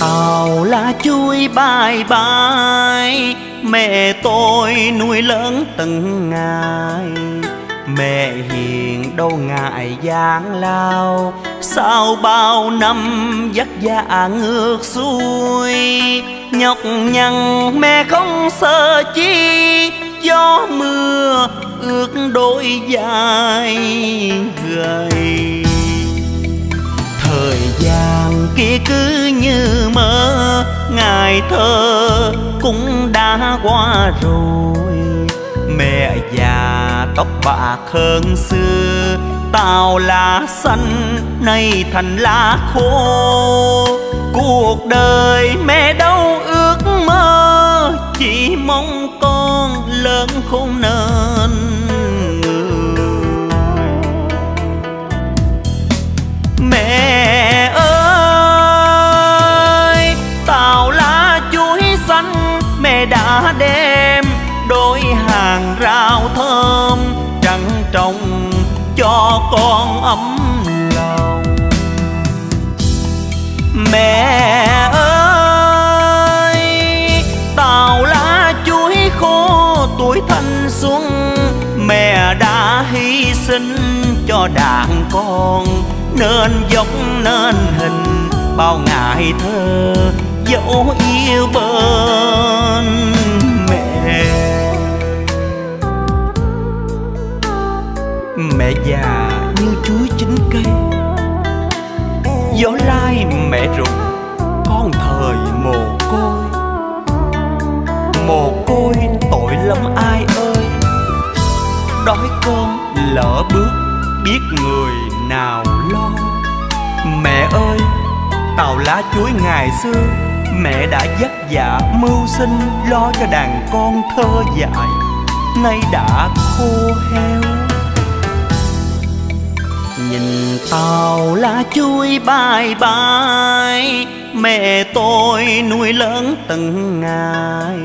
Tàu lá chuối bay bay, mẹ tôi nuôi lớn từng ngày. Mẹ hiền đâu ngại gian lao, sau bao năm vất vả ngược xuôi. Nhọc nhằn mẹ không sợ chi, gió mưa ướt đôi vai gầy. Thời gian kia cứ như mơ, ngày thơ cũng đã qua rồi. Mẹ già tóc bạc hơn xưa, tàu lá xanh nay thành lá khô. Cuộc đời mẹ đâu ước mơ, chỉ mong con lớn khôn nên người. Mẹ ơi, tàu lá chuối xanh mẹ đã đem đôi hàng rau thơm trắng trồng cho con ấm lòng. Mẹ ơi, tàu lá chuối khô tuổi thanh xuân mẹ đã hy sinh cho đàn con, nên giống nên hình bao ngày thơ dẫu yêu bên mẹ. Mẹ già như chuối chín cây, gió lai mẹ rụng con thời mồ côi. Mồ côi tội lắm ai ơi, đói con lỡ bước biết người nào lo. Mẹ ơi, tàu lá chuối ngày xưa mẹ đã vất vả mưu sinh lo cho đàn con thơ dại, nay đã khô heo. Nhìn tàu lá chuối bay bay, mẹ tôi nuôi lớn từng ngày.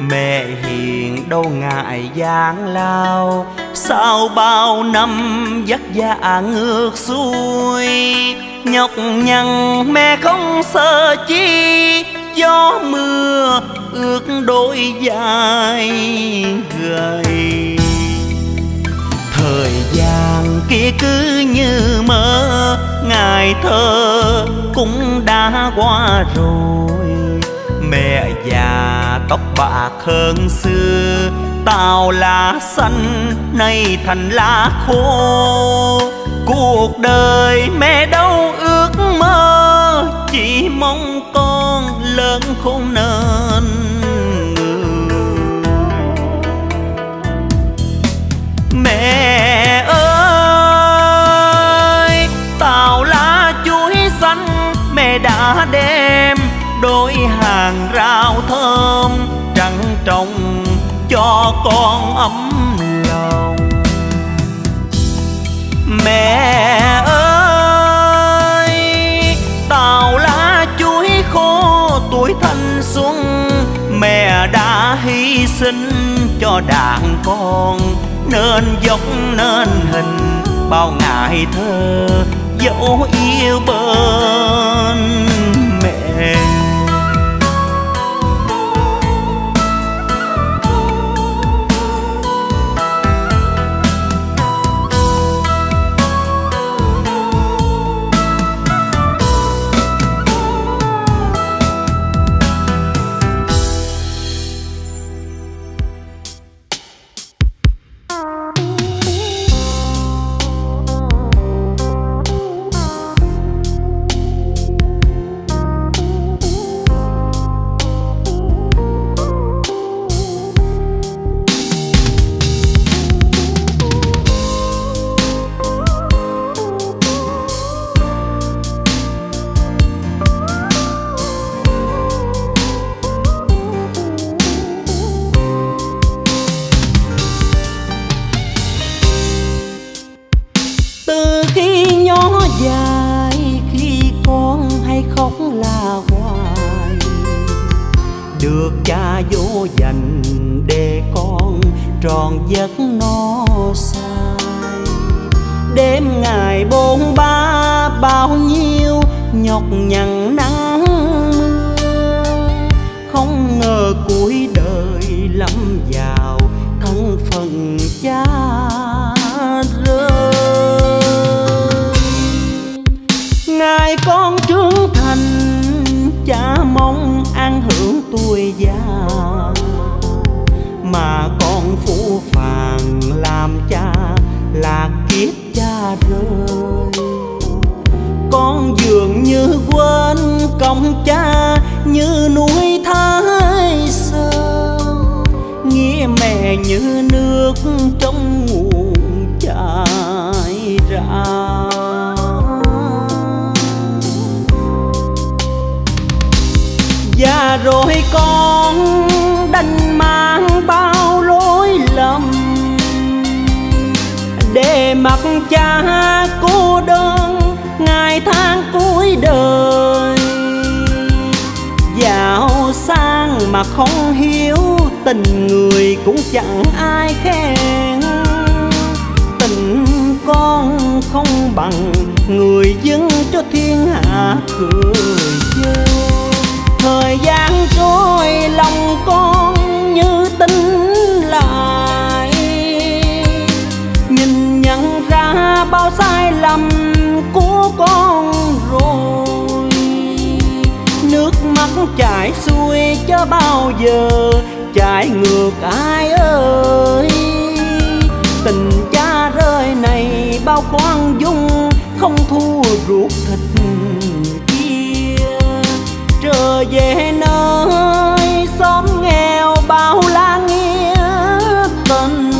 Mẹ hiền đâu ngại gian lao, sau bao năm vất vả ngược xuôi. Nhọc nhằn mẹ không sợ chi, gió mưa ướt đôi vai gầy. Thời gian kia cứ như mơ, ngày thơ cũng đã qua rồi. Mẹ già tóc bạc hơn xưa, tàu lá xanh nay thành lá khô. Cuộc đời mẹ đâu ước mơ, chỉ mong con lớn khôn nên người. Mẹ đã đem đôi hàng rau thơm trắng trồng cho con ấm lòng. Mẹ ơi, tàu lá chuối khô tuổi thanh xuân mẹ đã hy sinh cho đàn con, nên giống nên hình bao ngày thơ dẫu yêu bên mẹ. Cuối đời lắm vào thân phận cha. tuổi già mà con phũ phàng làm cha là kiếp cha rồi. Con dường như quên công cha như núi Thái Sơn, nghĩa mẹ như nước trong nguồn chảy ra. Và rồi con đành mang bao lỗi lầm, để mặc cha cô đơn ngày tháng cuối đời. Giàu sang mà không hiếu, tình người cũng chẳng ai khen. Tình con không bằng người dưng cho thiên hạ cười chê. Thời gian trôi lòng con như tỉnh lại, nhìn nhận ra bao sai lầm của con rồi. Nước mắt chảy xuôi chớ bao giờ chảy ngược ai ơi. Tình cha rơi này bao khoan dung không thua ruột thịt kia. Trở về nơi xóm nghèo bao la nghĩa tình,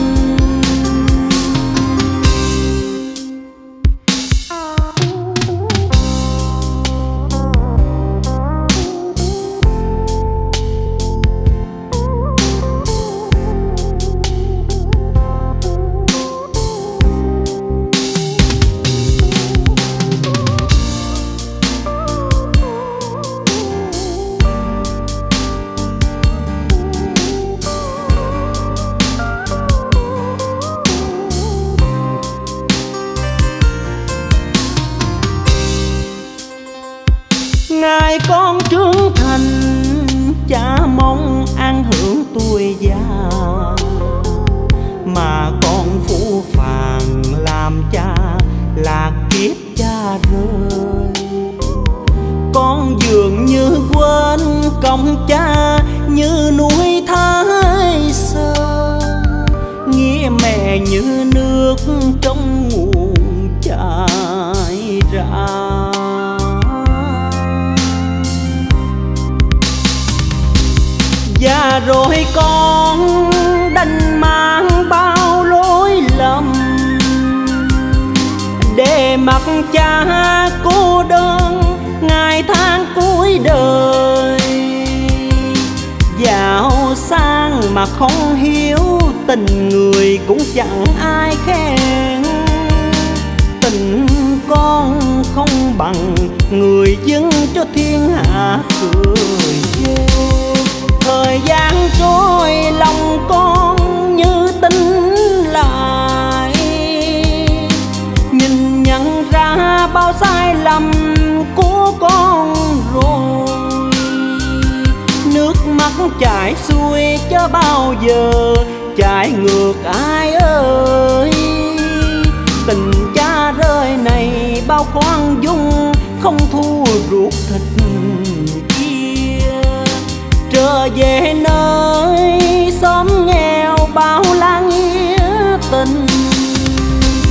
công cha như núi Thái Sơn, nghĩa mẹ như nước trong nguồn chảy ra. Và rồi con đành mang bao lỗi lầm, để mặc cha cô đơn ngày tháng cuối đời. Giàu sang mà không hiếu, tình người cũng chẳng ai khen. Tình con không bằng người dưng cho thiên hạ cười chê. Thời gian trôi lòng con như tỉnh lại, nhìn nhận ra bao sai lầm của con rồi. Nước mắt chảy xuôi chớ bao giờ chảy ngược ai ơi. Tình cha rơi này bao khoan dung không thua ruột thịt kia. Trở về nơi xóm nghèo bao la nghĩa tình,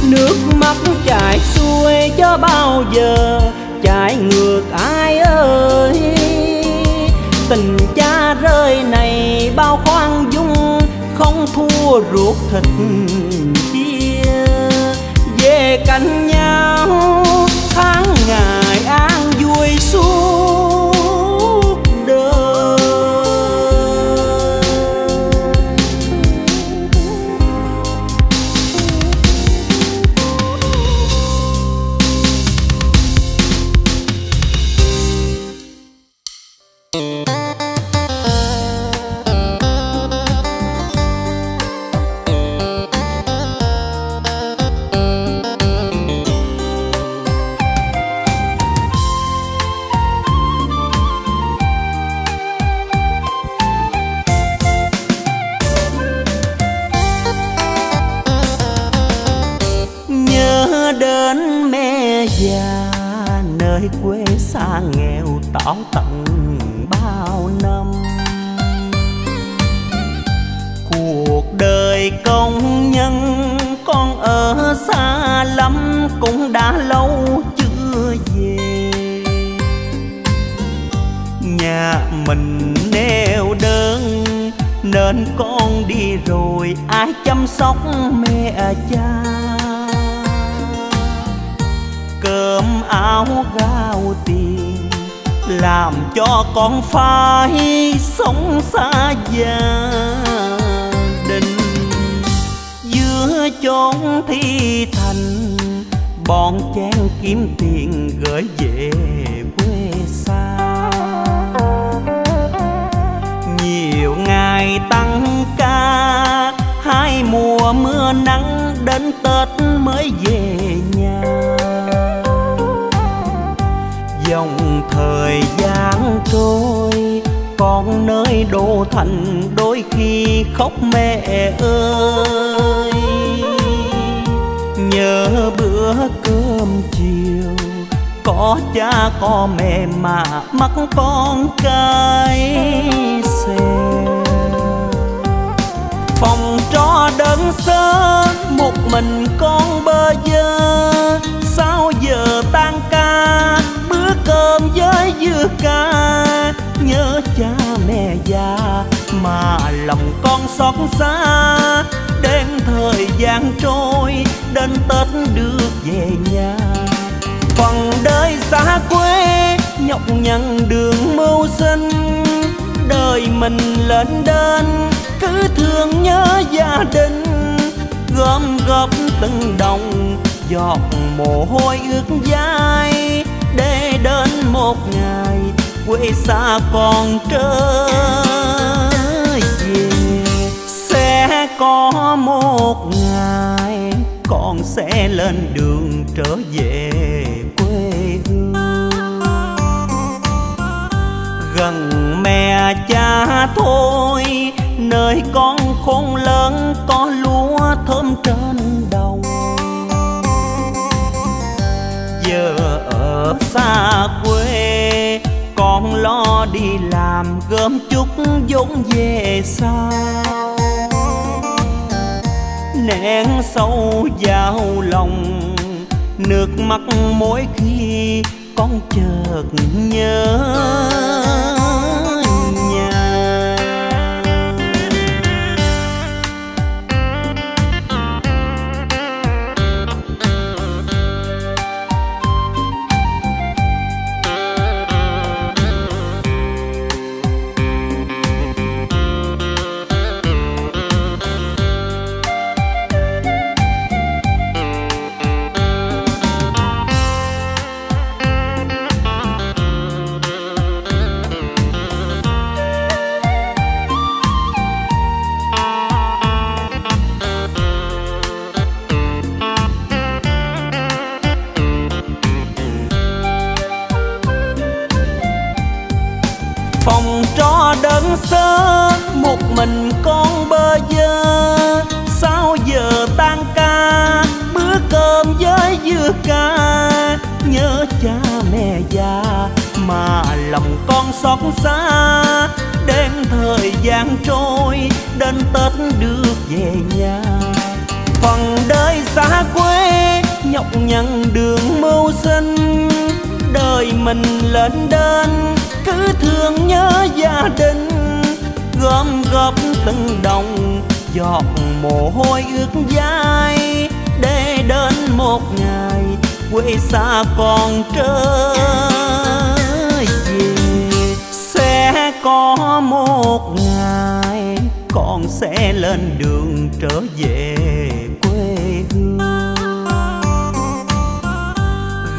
nước mắt chảy xuôi chớ bao giờ chảy ngược ai ơi. Tình cha rơi này bao khoan dung không thua ruột thịt chia. Về cạnh nhau tháng ngày an vui suốt đời. Nơi quê xa nghèo tảo tận bao năm, cuộc đời công nhân. Con ở xa lắm cũng đã lâu chưa về. Nhà mình neo đơn nên con đi rồi ai chăm sóc mẹ cha. Cơm áo gạo tiền làm cho con phải sống xa gia đình. Giữa chốn thi thành bọn chàng kiếm tiền gửi về quê xa. Nhiều ngày tăng ca hai mùa mưa nắng đến Tết mới về nhà. Dòng thời gian trôi con nơi đô thành đôi khi khóc mẹ ơi. Nhớ bữa cơm chiều có cha có mẹ mà mắt con cay xè. Phòng trọ đơn sơ một mình con bơ vơ. 6 giờ tan ca bữa cơm với dưa ca. Nhớ cha mẹ già mà lòng con xót xa. Đêm thời gian trôi đến Tết được về nhà. Phần đời xa quê nhọc nhằn đường mưu sinh. Đời mình lên đến cứ thương nhớ gia đình. Gom góp từng đồng giọt mồ hôi ướt vai để đến một ngày quê xa còn trở về. Sẽ có một ngày con sẽ lên đường trở về quê hương. Gần mẹ cha thôi nơi con khôn lớn có lúa thơm trên đồng. Giờ ở xa quê con lo đi làm gom chút vốn về sau. Nén sâu vào lòng nước mắt mỗi khi con chợt nhớ nhà. Đơn sơ một mình con bơ vơ. 6 giờ tan ca bữa cơm với dưa ca. Nhớ cha mẹ già mà lòng con xót xa. Đêm thời gian trôi đến Tết được về nhà. Phần đời xa quê nhọc nhằn đường mưu sinh. Đời mình lên đến cứ thương nhớ gia đình. Gom góp từng đồng giọt mồ hôi ướt vai để đến một ngày quê xa còn trở về. Sẽ có một ngày con sẽ lên đường trở về quê hương.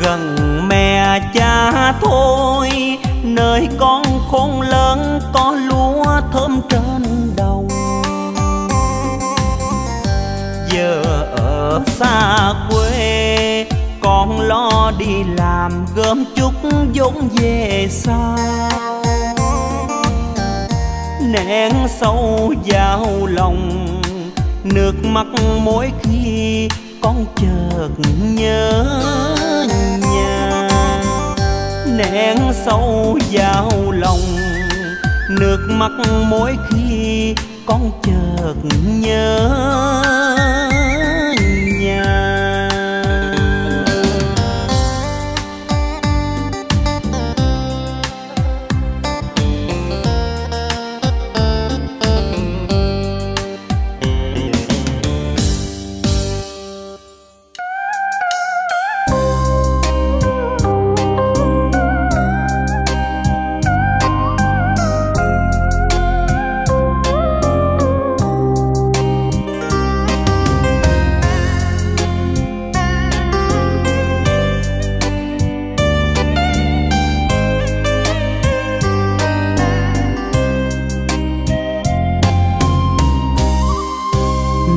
Gần mẹ cha thôi nơi con khôn lớn có lúa thơm trên đồng. Giờ ở xa quê con lo đi làm gom chút vốn về sau. Nén sâu vào lòng nước mắt mỗi khi con chợt nhớ nhà. Nén sâu vào lòng nước mắt mỗi khi con chợt nhớ nhà.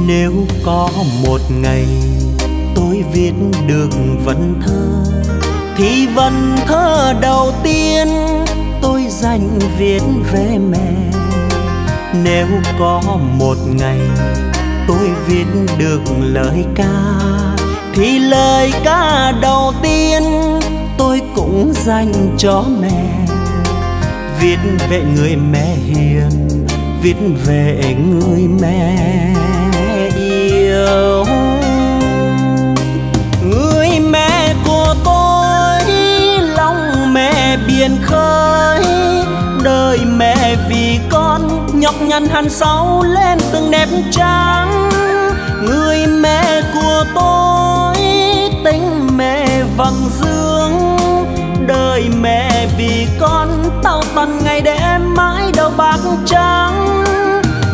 Nếu có một ngày tôi viết được vần thơ, thì vần thơ đầu tiên tôi dành viết về mẹ. Nếu có một ngày tôi viết được lời ca, thì lời ca đầu tiên tôi cũng dành cho mẹ. Viết về người mẹ hiền, viết về người mẹ yêu. Người mẹ của tôi, lòng mẹ biển khơi, đời mẹ vì con nhọc nhằn hằn sáu lên từng nếp trắng. Người mẹ của tôi, tính mẹ vầng dương, đời mẹ vì con tao tần ngày đêm mãi đầu bạc trắng.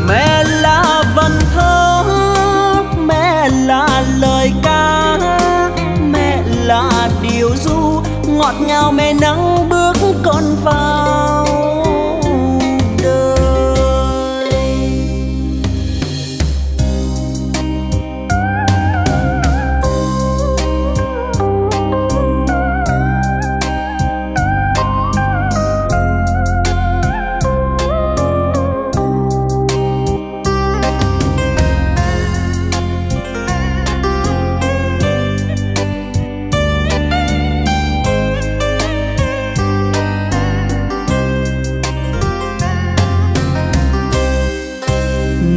Mẹ là vần thơ, mẹ là lời ca, mẹ là điều ru ngọt ngào mẹ nắng bước con vào đời.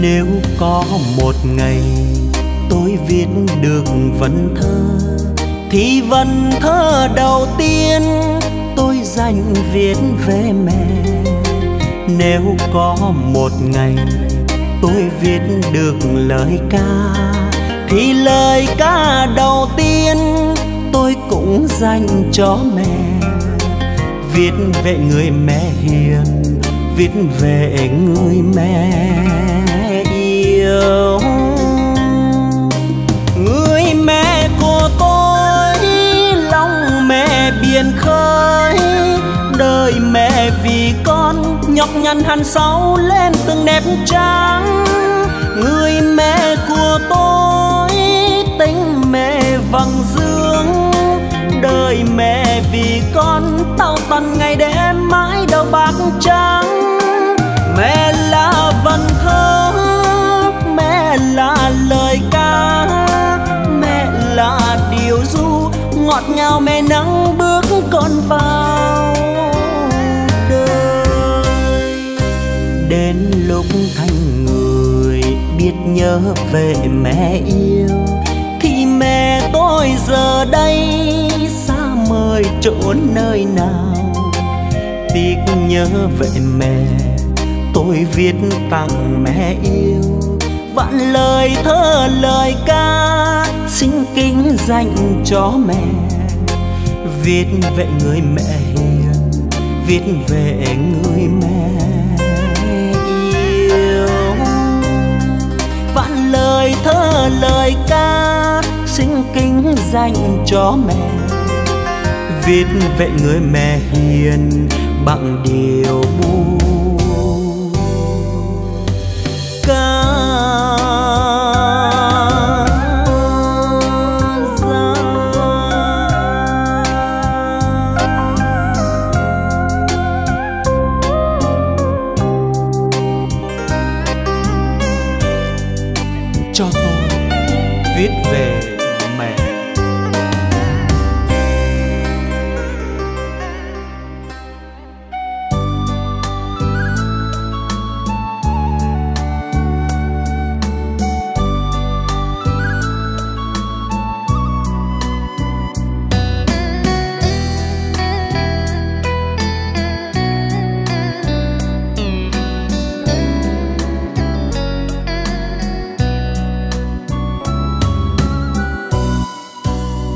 Nếu có một ngày tôi viết được vần thơ, thì vần thơ đầu tiên tôi dành viết về mẹ. Nếu có một ngày tôi viết được lời ca, thì lời ca đầu tiên tôi cũng dành cho mẹ. Viết về người mẹ hiền, viết về người mẹ yêu. Người mẹ của tôi, lòng mẹ biển khơi, đời mẹ vì con nhọc nhằn hằn sáu lên từng nếp trắng. Người mẹ của tôi, tính mẹ vầng dương, đời mẹ vì con tao tần ngày đêm mãi đầu bạc trắng. Mẹ là vần thơ, mẹ là lời ca, mẹ là điều ru ngọt ngào mẹ nắng bước con vào đời. Đến lúc thành người biết nhớ về mẹ yêu, thì mẹ tôi giờ đây xa mời trốn nơi nào. Tiếc nhớ về mẹ tôi viết tặng mẹ yêu, vạn lời thơ lời ca xin kính dành cho mẹ. Viết về người mẹ hiền, viết về người mẹ yêu. Vạn lời thơ lời ca xin kính dành cho mẹ. Viết về người mẹ hiền bằng điều buồn ca.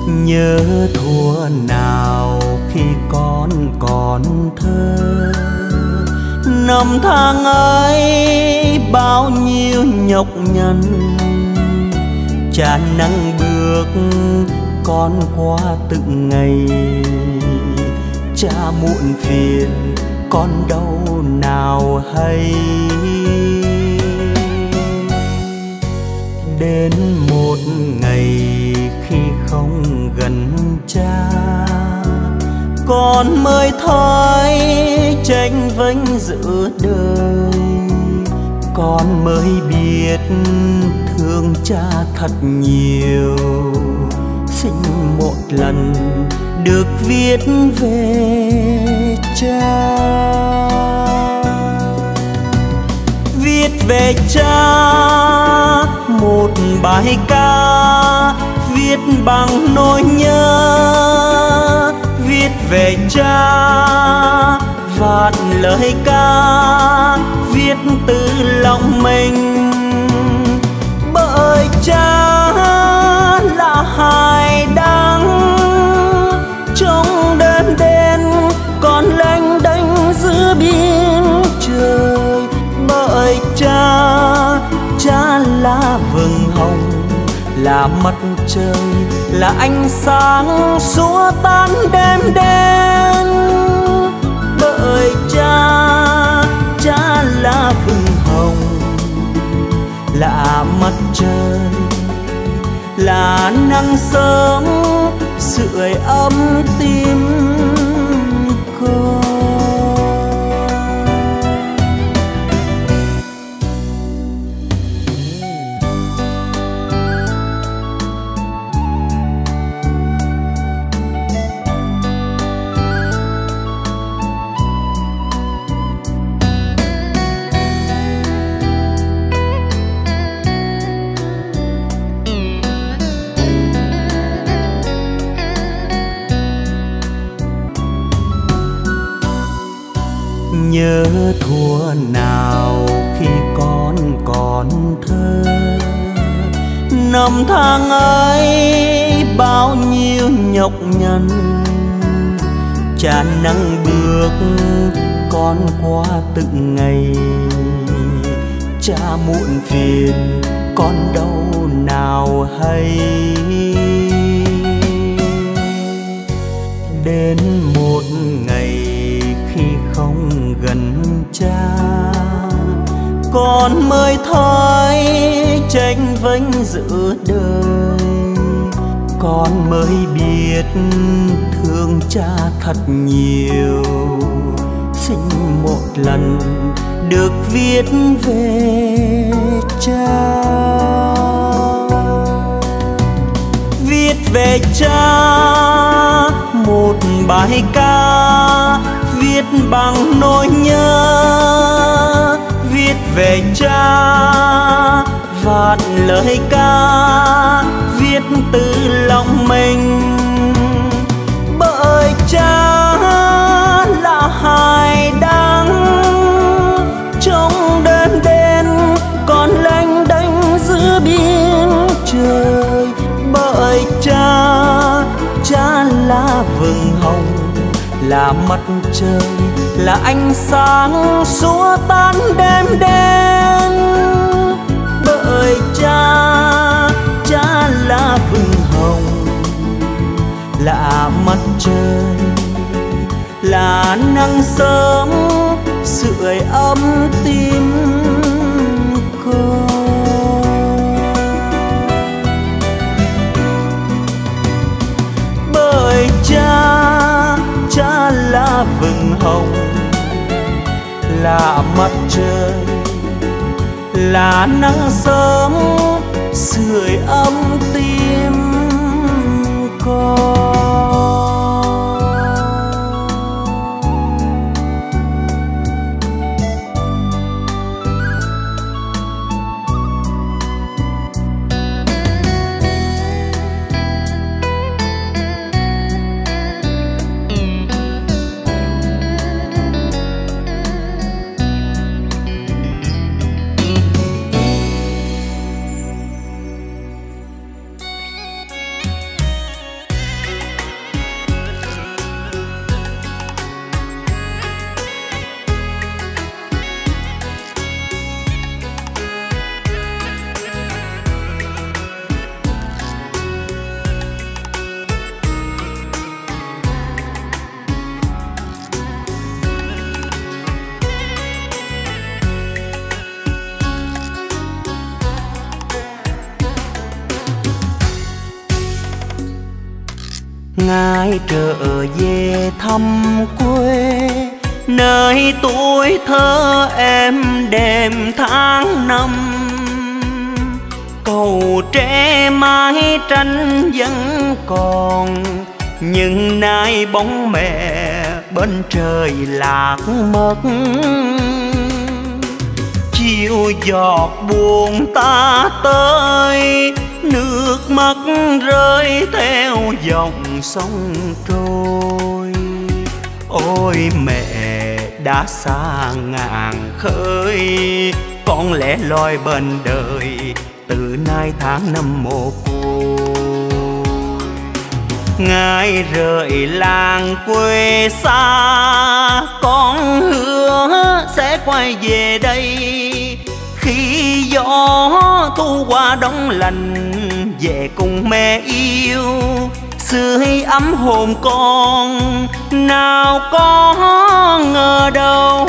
Nhớ thuở nào khi con còn thơ, năm tháng ấy bao nhiêu nhọc nhằn, cha nắng bước con qua từng ngày, cha muộn phiền con đâu nào hay. Đến một ngày khi không gần cha, con mới thấy chênh vênh giữa đời, con mới biết thương cha thật nhiều. Xin một lần được viết về cha, viết về cha một bài ca, viết bằng nỗi nhớ, viết về cha vạn lời ca, viết từ lòng mình. Bởi cha là hải đăng trong đêm đen còn lênh đênh giữa biển trời, bởi cha, cha là vầng hồng, là mặt trời, là ánh sáng xua tan đêm đen. Bởi cha, cha là vầng hồng, là mặt trời, là nắng sớm sưởi ấm tim con. Nhớ thuở nào khi con còn thơ, năm tháng ấy bao nhiêu nhọc nhằn, cha nắng bước con qua từng ngày, cha muộn phiền con đâu nào hay. Đến một ngày khi không gần cha, con mới thấy chênh vênh giữa đời, con mới biết thương cha thật nhiều. Xin một lần được viết về cha, viết về cha một bài ca, viết bằng nỗi nhớ, viết về cha vạn lời ca, viết từ lòng mình. Bởi cha là hải đăng trong đêm đen còn lênh đênh giữa biển trời, bởi cha, cha là vầng hồng, là mặt trời, là ánh sáng xua tan đêm đen. Bởi cha, cha là vầng hồng, là mặt trời, là nắng sớm sưởi ấm tim con. Bởi cha, cha là vầng hồng, là mặt trời, là nắng sớm sưởi ấm tim con. Ngài trở về thăm quê, nơi tuổi thơ em đêm tháng năm. Cầu tre mái tranh vẫn còn, nhưng nay bóng mẹ bên trời lạc mất. Chiều giọt buồn ta tới, nước mắt rơi theo dòng sông trôi. Ôi mẹ đã xa ngàn khơi, con lẻ loi bên đời từ nay tháng năm một côi. Ngài rời làng quê xa, con hứa sẽ quay về đây. Khi gió thu qua đông lành, về cùng mẹ yêu sưởi ấm hồn con. Nào có ngờ đâu,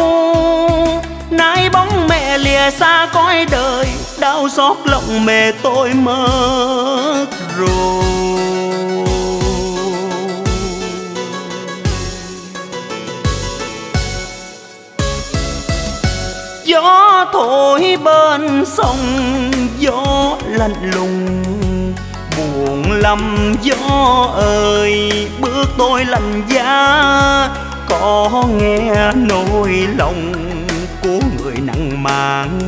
nay bóng mẹ lìa xa cõi đời, đau xót lòng mẹ tôi mất rồi. Gió thổi bên sông, gió lạnh lùng, buồn lắm gió ơi, bước tôi lạnh giá. Có nghe nỗi lòng của người nặng mang,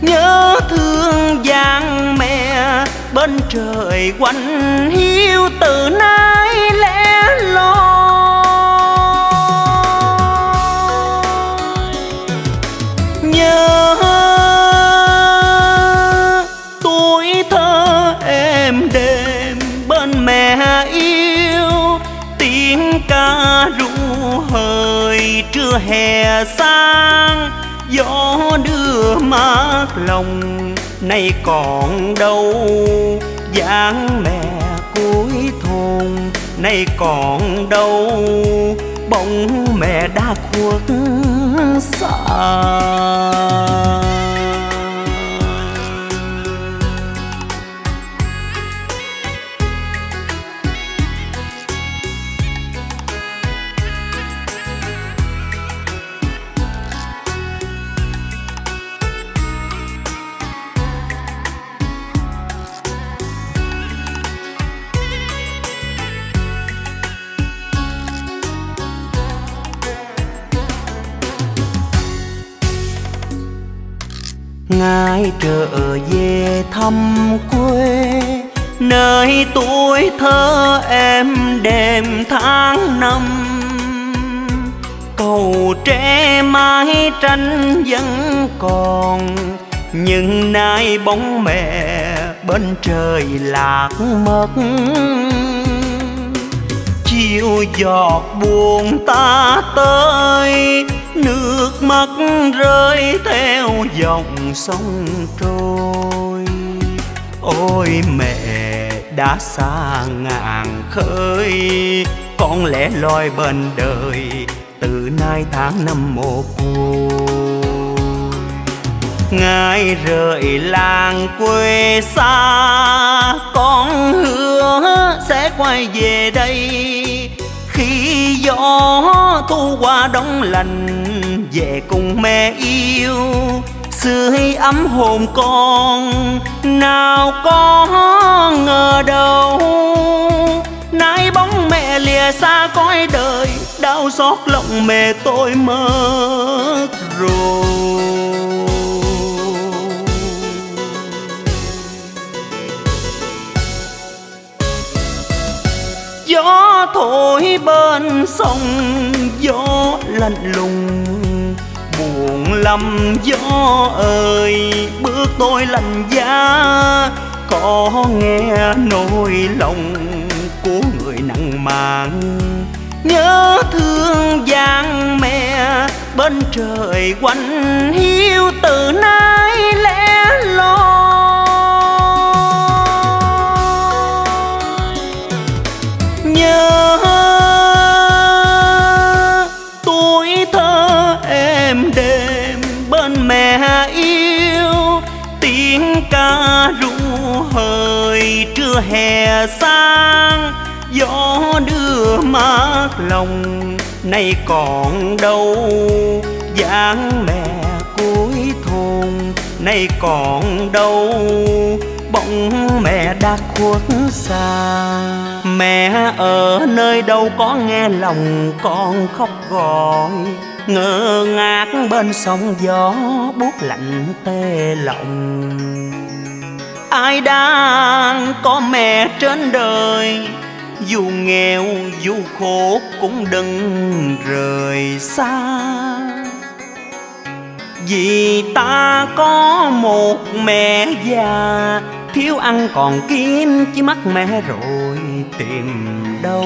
nhớ thương dáng mẹ bên trời quạnh hiu từ nay lẻ loi. Nhớ tuổi thơ êm đềm bên mẹ yêu, tiếng ca ru hơi trưa hè sang. Gió đưa mát lòng nay còn đâu, dáng mẹ cuối thôn nay còn đâu, bóng mẹ đã khuất xa. Ngài trở về thăm quê, nơi tuổi thơ em đêm tháng năm. Cầu tre mái tranh vẫn còn, nhưng nay bóng mẹ bên trời lạc mất. Chiều giọt buồn ta tới, nước mắt rơi theo dòng sông trôi. Ôi mẹ đã xa ngàn khơi, con lẻ loi bên đời từ nay tháng năm một côi. Ngài rời làng quê xa, con hứa sẽ quay về đây. Khi gió thu qua đông lành, về cùng mẹ yêu sưởi ấm hồn con. Nào có ngờ đâu, nay bóng mẹ lìa xa cõi đời, đau xót lòng mẹ tôi mất rồi. Gió thổi bên sông, gió lạnh lùng, buồn lắm gió ơi, bước tôi lạnh giá. Có nghe nỗi lòng của người nặng mang, nhớ thương dáng mẹ bên trời quạnh hiu từ nay lẻ loi. Nhớ ca ru hơi trưa hè sang. gió đưa mát lòng nay còn đâu, dáng mẹ cuối thôn nay còn đâu, bóng mẹ đã khuất xa. Mẹ ở nơi đâu có nghe lòng con khóc gọi, ngơ ngác bên sông gió buốt lạnh tê lòng. Ai đang có mẹ trên đời, dù nghèo dù khổ cũng đừng rời xa, vì ta có một mẹ già thiếu ăn còn kiếm chứ mất mẹ rồi tìm đâu.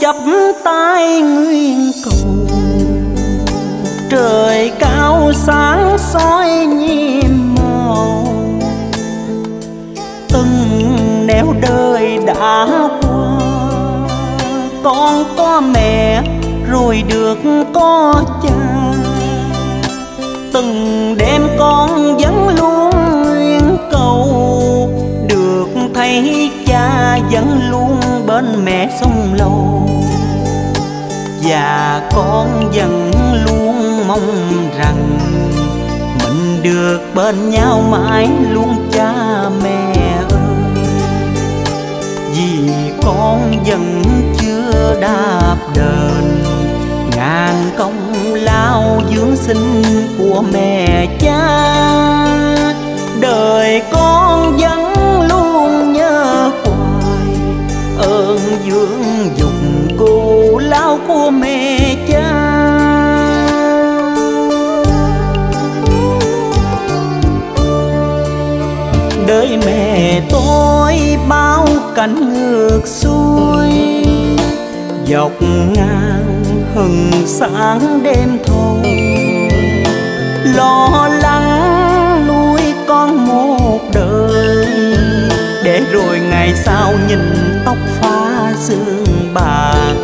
Chắp tay nguyện cầu trời cao sáng soi nhiệm màu, từng nẻo đời đã qua con có mẹ rồi được có cha, từng đêm con vẫn luôn nguyện cầu được thấy cha vẫn luôn bên mẹ sông lâu, và con vẫn luôn mong rằng mình được bên nhau mãi luôn cha mẹ ơi. Vì con vẫn chưa đáp đền ngàn công lao dưỡng sinh của mẹ cha, đời con vẫn luôn nhớ hoài ơn dưỡng dục cù lao của mẹ cha. Đời mẹ tôi bao cảnh ngược xuôi, dọc ngang hừng sáng đêm thâu, lo lắng nuôi con một đời để rồi ngày sau nhìn tóc phá xương bạc.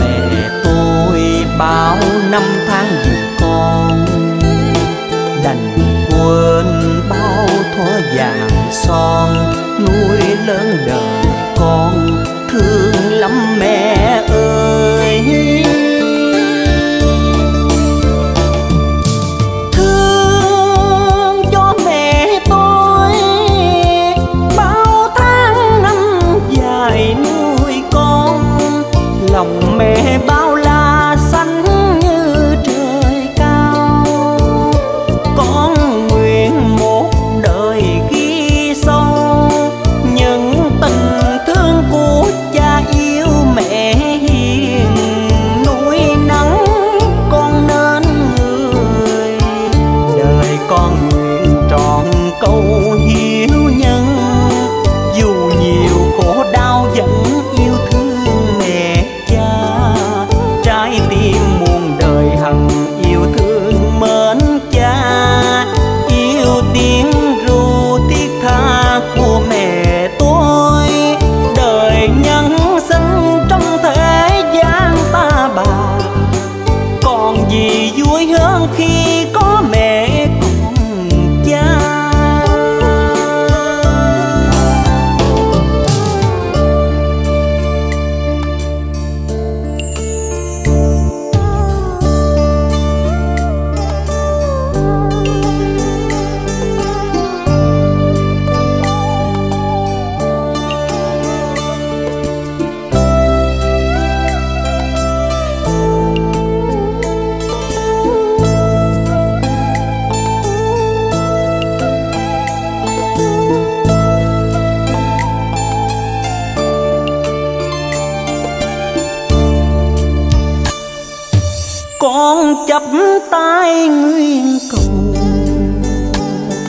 Mẹ tôi bao năm tháng vì con đành quên bao thó vàng son, nuôi lớn đời con thương lắm mẹ ơi. Lòng mẹ bao la xanh như trời cao, con nguyện một đời ghi sâu những tình thương của cha yêu mẹ hiền. Núi nắng con nên người, đời con nguyện trọn câu hiếu nhân, dù nhiều khổ đau vẫn yêu thương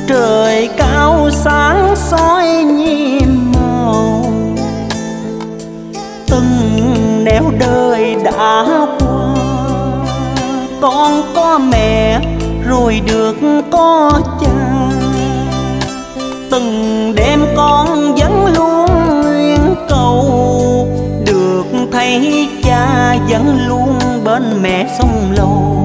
trời cao sáng soi nhiệm màu, từng nẻo đời đã qua. Con có mẹ rồi được có cha, từng đêm con vẫn luôn nguyện cầu được thấy cha vẫn luôn bên mẹ sông lâu.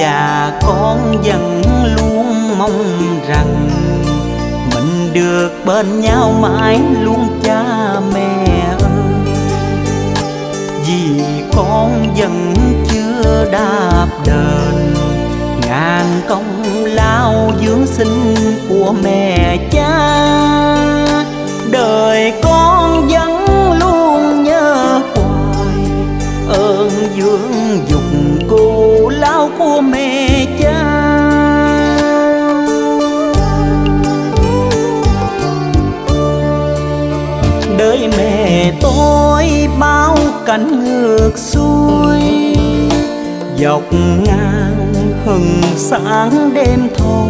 Và con vẫn luôn mong rằng mình được bên nhau mãi luôn cha mẹ ơi, vì con vẫn chưa đáp đền ngàn công lao dưỡng sinh của mẹ cha. Đời con vẫn luôn nhớ hoài ơn dưỡng dục cô lao của mẹ cha. Đời mẹ tôi bao cảnh ngược xuôi, dọc ngang hừng sáng đêm thâu,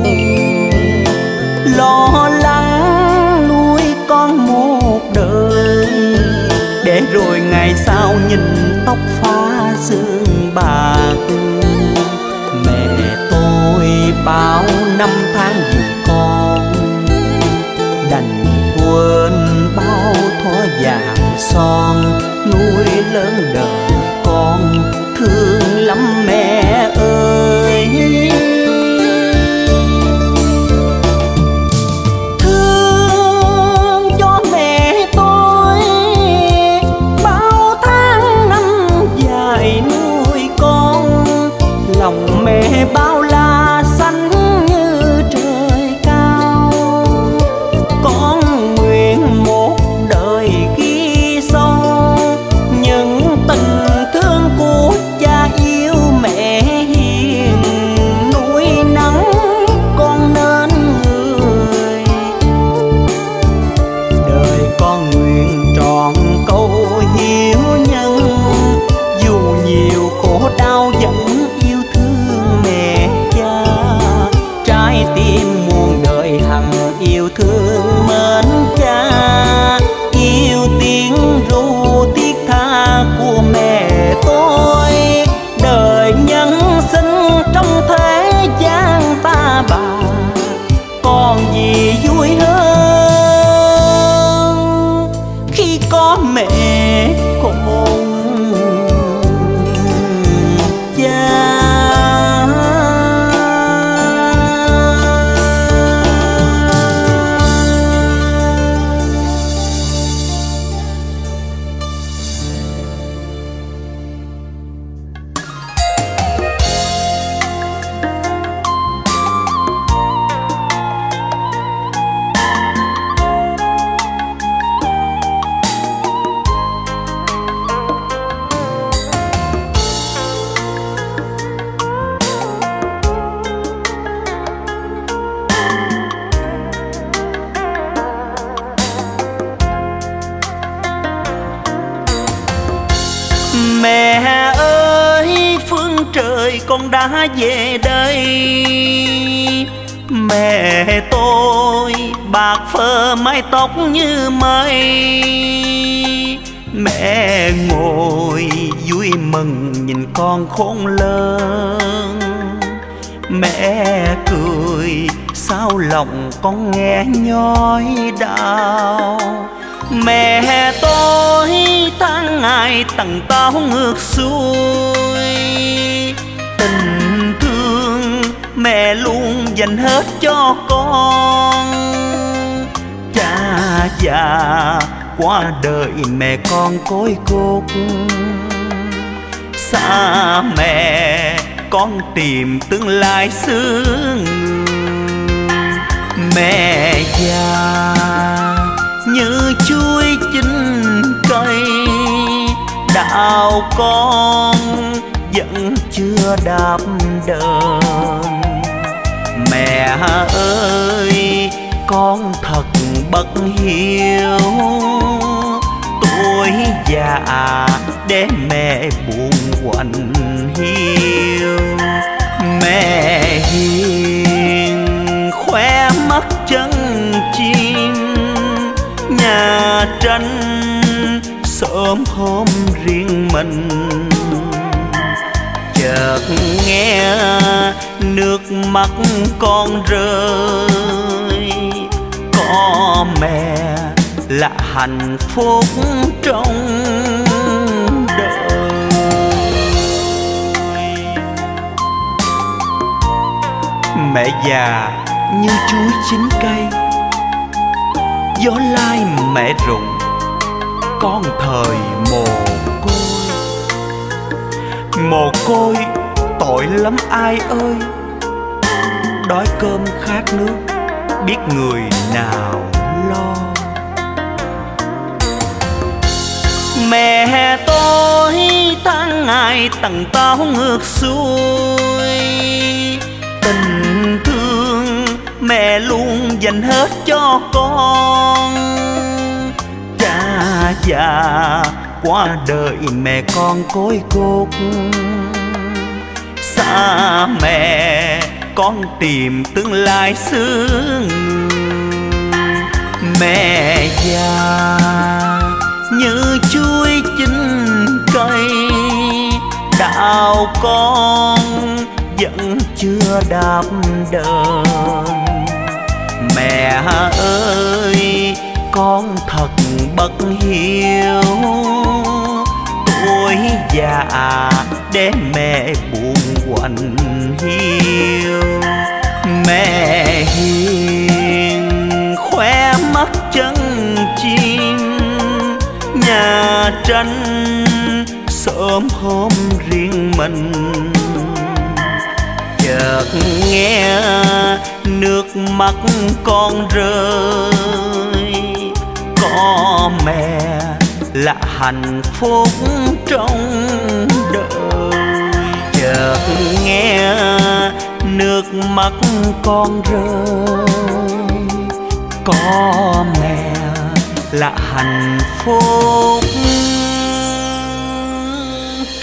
lo lắng nuôi con một đời, để rồi ngày sau nhìn tóc phá xương bạc. Mẹ tôi bao năm tháng vì con, đành quên bao thó vàng son, nuôi lớn đời con thương lắm mẹ ơi. Thương cho mẹ tôi bao tháng năm dài nuôi con, lòng mẹ bao la xanh như trời cao. Con nguyện một đời ghi sâu những tình thương của cha yêu mẹ hiền. Núi nắng con nên người, đời con nguyện trọn câu hiếu nhân, dù nhiều khổ đau vẫn yêu thương mẹ cha. Trái tim muôn đời hằng yêu thương mến cha, yêu tiếng ru thiết tha của mẹ tôi. Đời nhân sinh trong thế gian ta bà, còn gì vui hơn khi có mẹ con. Con đã về đây, mẹ tôi bạc phơ mái tóc như mây. Mẹ ngồi vui mừng nhìn con khôn lớn, mẹ cười sao lòng con nghe nhói đau. Mẹ tôi tháng ngày tằng táo ngược xuôi, tình thương mẹ luôn dành hết cho con. Cha già qua đời mẹ con côi cốt, xa mẹ con tìm tương lai sướng. Mẹ già như chuối chín cây, đạo con vẫn chưa đáp đền. Mẹ ơi con thật bất hiếu, tuổi già để mẹ buồn quạnh hiu. Mẹ hiền chân chim nhà tranh sớm hôm riêng mình. Chợt nghe nước mắt con rơi, có mẹ là hạnh phúc trong đời. Mẹ già như chuối chín cây, gió lai mẹ rụng con thời mồ côi. Mồ côi tội lắm ai ơi, đói cơm khát nước biết người nào lo. Mẹ tôi tháng ngày tầng táo ngược xuôi, tình thương mẹ luôn dành hết cho con. Cha già qua đời mẹ con cối cục, xa mẹ con tìm tương lai sướng. Mẹ già như chuối chín cây, đạo con vẫn chưa đạp đời. Mẹ ơi con thật bất hiếu, tuổi già để mẹ buồn quạnh hiu. Mẹ hiền khóe mắt chân chim nhà tranh sớm hôm riêng mình. Chợt nghe nước mắt con rơi, có mẹ là hạnh phúc trong đời. Chợt nghe nước mắt con rơi, có mẹ là hạnh phúc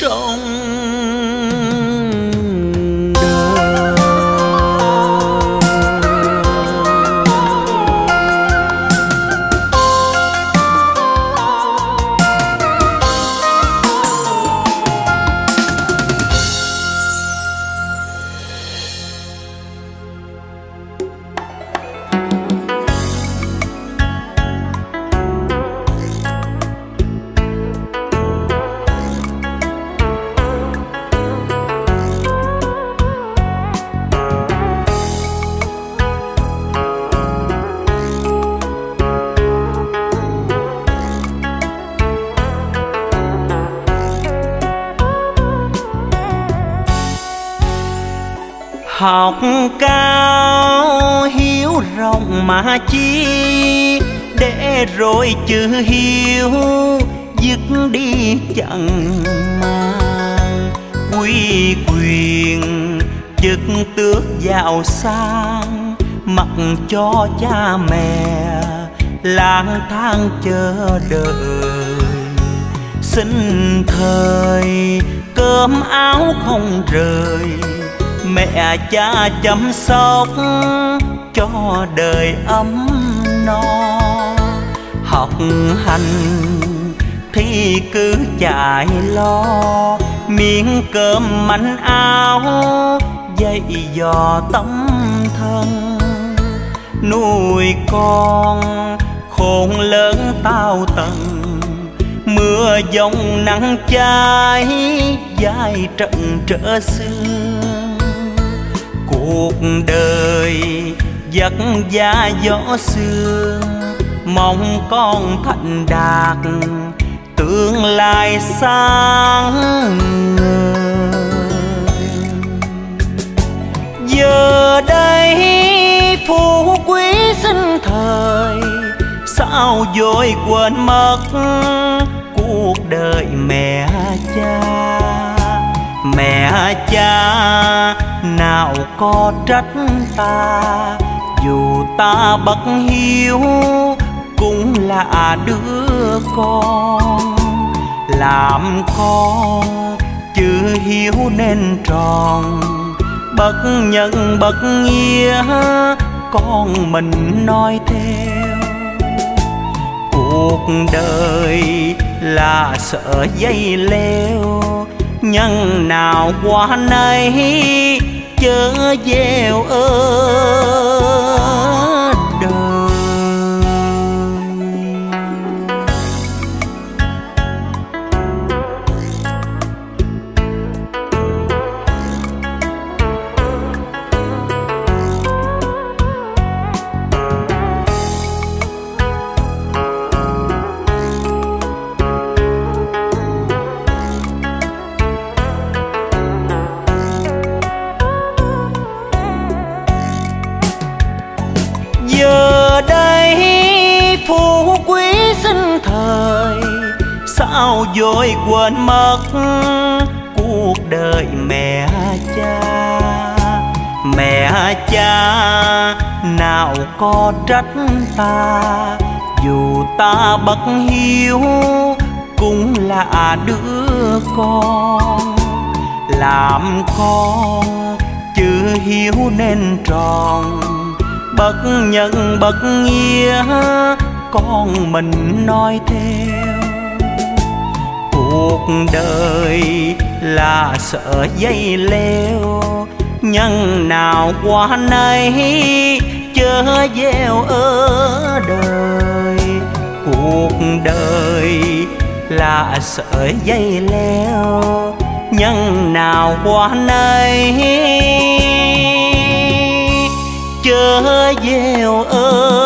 trong đời. Học cao hiếu rộng mà chi, để rồi chữ hiếu dứt đi chẳng mang. Quý quyền chức tước giàu sang, mặc cho cha mẹ lang thang chờ đợi. Xin thời cơm áo không rời, mẹ cha chăm sóc cho đời ấm no. Học hành thì cứ chạy lo, miếng cơm manh áo dậy dò tấm thân. Nuôi con khôn lớn tao tần, mưa giông nắng cháy dài trận trở xưa. Cuộc đời vất vả gió sương, mong con thành đạt tương lai sáng ngời. Giờ đây phú quý sinh thời, sao dối quên mất cuộc đời mẹ cha. Mẹ cha nào có trách ta, dù ta bất hiếu cũng là đứa con. Làm con chữ hiếu nên tròn, bất nhân bất nghĩa con mình noi theo. Cuộc đời là sợi dây leo, nhân nào qua nay chớ gieo ở đời. Sao dối quên mất cuộc đời mẹ cha. Mẹ cha nào có trách ta, dù ta bất hiếu cũng là đứa con. Làm con chữ hiếu nên tròn, bất nhân bất nghĩa con mình noi theo. Cuộc đời là sợi dây leo, nhân nào qua nay chớ gieo ở đời. Cuộc đời là sợi dây leo, nhân nào qua nay chớ gieo ở.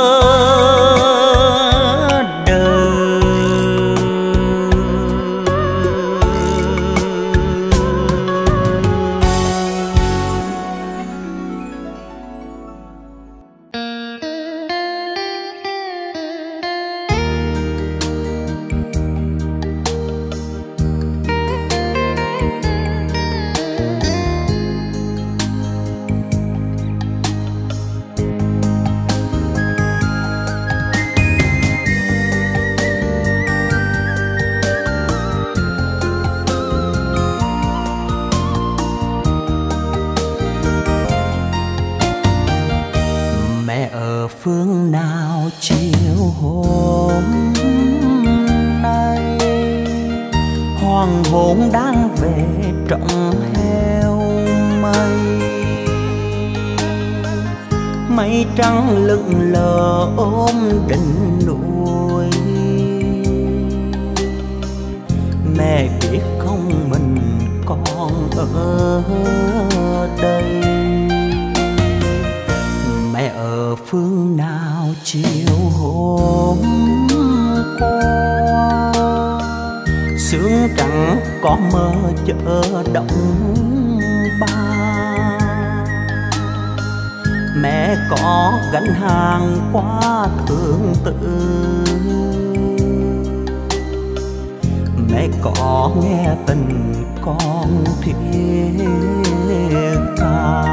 Phương nào chiều hôm nay, hoàng hôn đang về trọng heo mây. Mây trắng lững lờ ôm đỉnh núi, mẹ biết không mình còn ở đây. Mẹ ở phương nào chiều hôm qua, sương trắng có mơ chợ động ba. Mẹ có gánh hàng qua Thượng Tự, mẹ có nghe tình con thiết tha.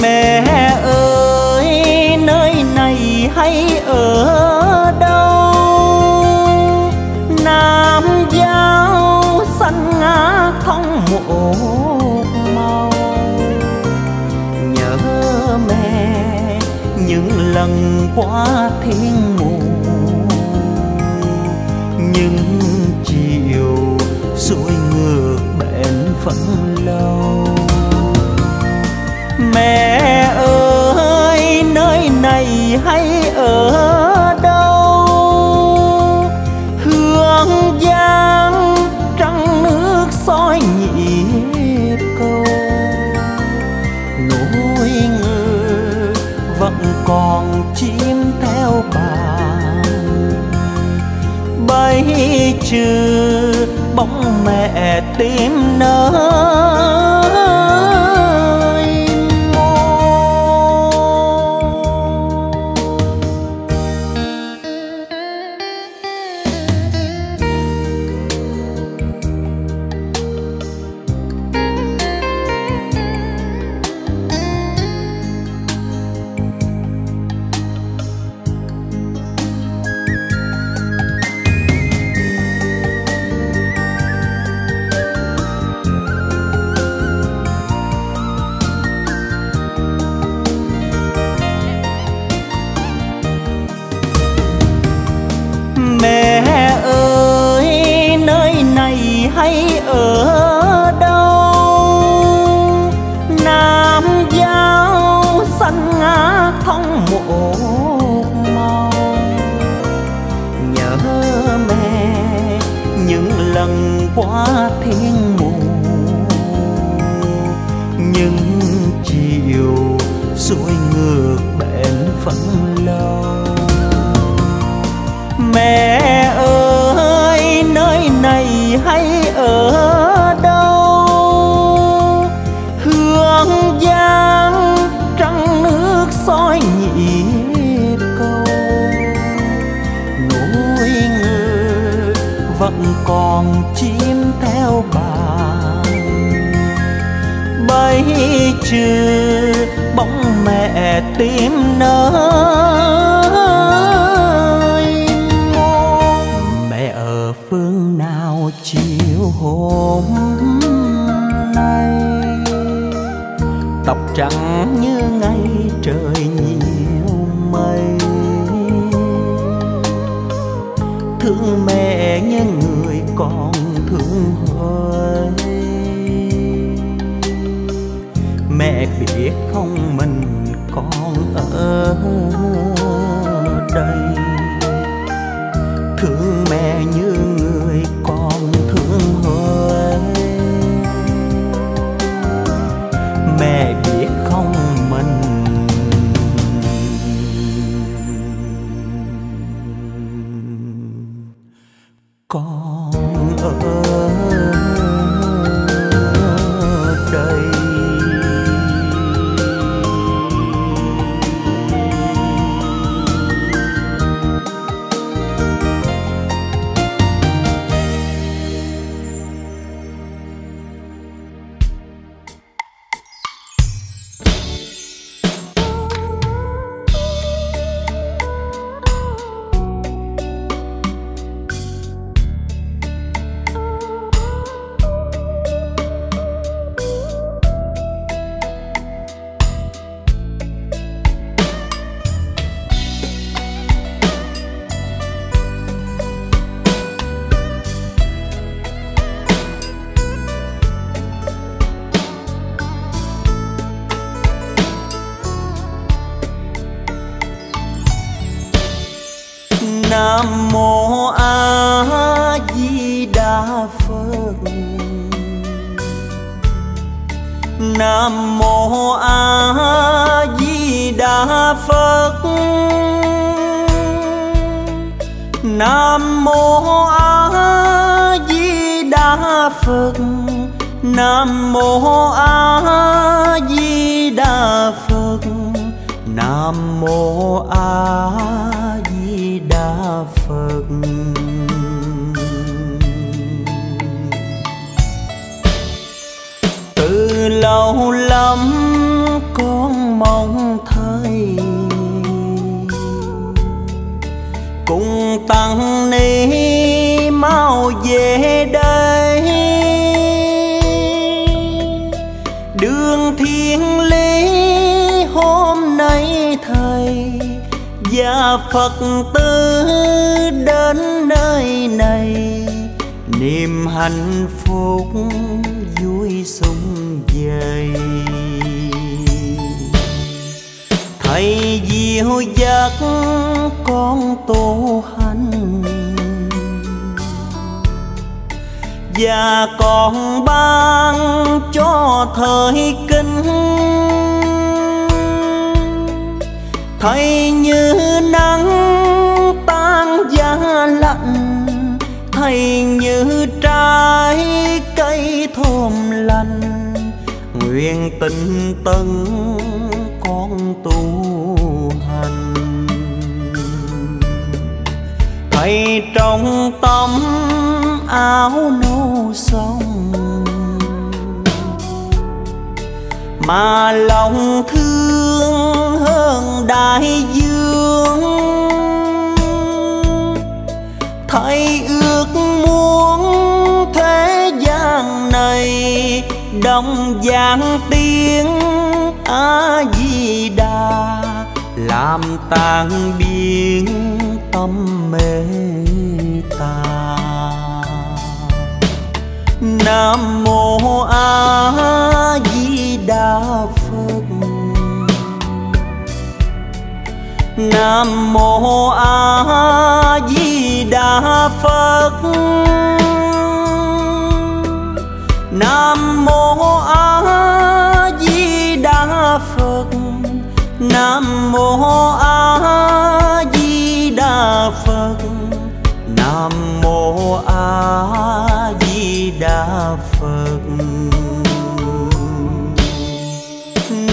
Mẹ ơi, nơi này hay ở đâu? Nam giao xanh ngã không một màu. Nhớ mẹ những lần qua thiên mù, những chiều xuôi ngược bến phận lâu. Mẹ ơi, nơi này hay ở đâu? Hương giang trăng nước soi nhịp câu, núi ngự vẫn còn chim theo bàn bay trừ bóng mẹ tím nở. ở đâu. Nam giao xanh ngã thông một màu, nhớ mẹ những lần qua thiên mù, những chiều xuôi ngược bến phận lâu. Mẹ ơi nơi này hay ở đâu, hương giang trăng nước soi nhịp câu, núi ngự vẫn còn chim theo bàn bay trừ bóng mẹ tím nở. Chiều hôm nay tóc trắng như ngày trời nhiều mây, thương mẹ như người còn thương hơi. Mẹ biết không mình còn ở đây, thương mẹ như người con thương hơi. Mẹ biết không mình con ở đây. Nam mô A Di Đà Phật, Nam mô A Di Đà Phật, Nam mô A Di Đà Phật, Nam mô A Di Đà Phật, Nam mô A Đà Phật. Từ lâu lắm con mong thấy cùng tăng ni mau về đây, đường thiên lý hôm nay thầy và Phật tử đến nơi này, niềm hạnh phúc vui sung vầy. Thầy dìu dắt con tu hành và còn ban cho thời kinh. Thầy như nắng tan giá lạnh, thầy như trái cây thơm lành, nguyện tinh tấn con tu hành. Thầy trong tấm áo nâu sông mà lòng thương hơn đại dương, thầy ước muốn thế gian này đồng vang tiếng A Di Đà, làm tan biến tâm mê tà. Nam Mô A Di Đà Phật. Nam Mô A Di Đà Phật. Nam Mô A Di Đà Phật. Nam Mô A Di Đà Phật. Nam Mô A Di Đà Phật.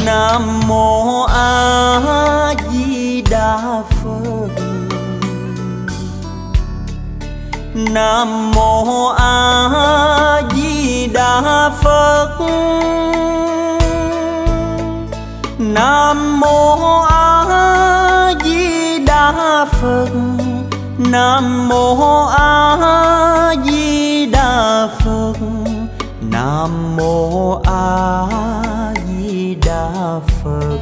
Nam Mô A Di Đà Phật. Nam Mô A Di Đà Phật. Nam Mô A Di Đà Phật. Nam Mô A Di Đà Phật. Nam Mô A Di Đà Phật.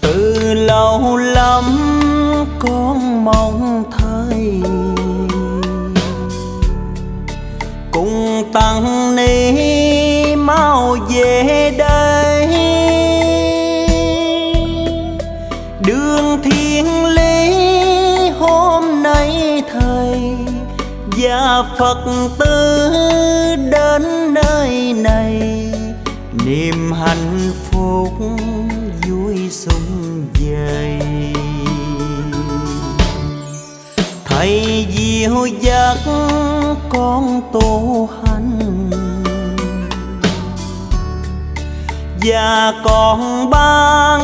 Từ lâu lắm con mong thấy cùng tăng ni mau về đây. Đường thiên lý hôm nay thầy và Phật tử đến nơi này, niềm hạnh phúc vui sung vầy. Thầy dìu dắt con tu hành và còn ban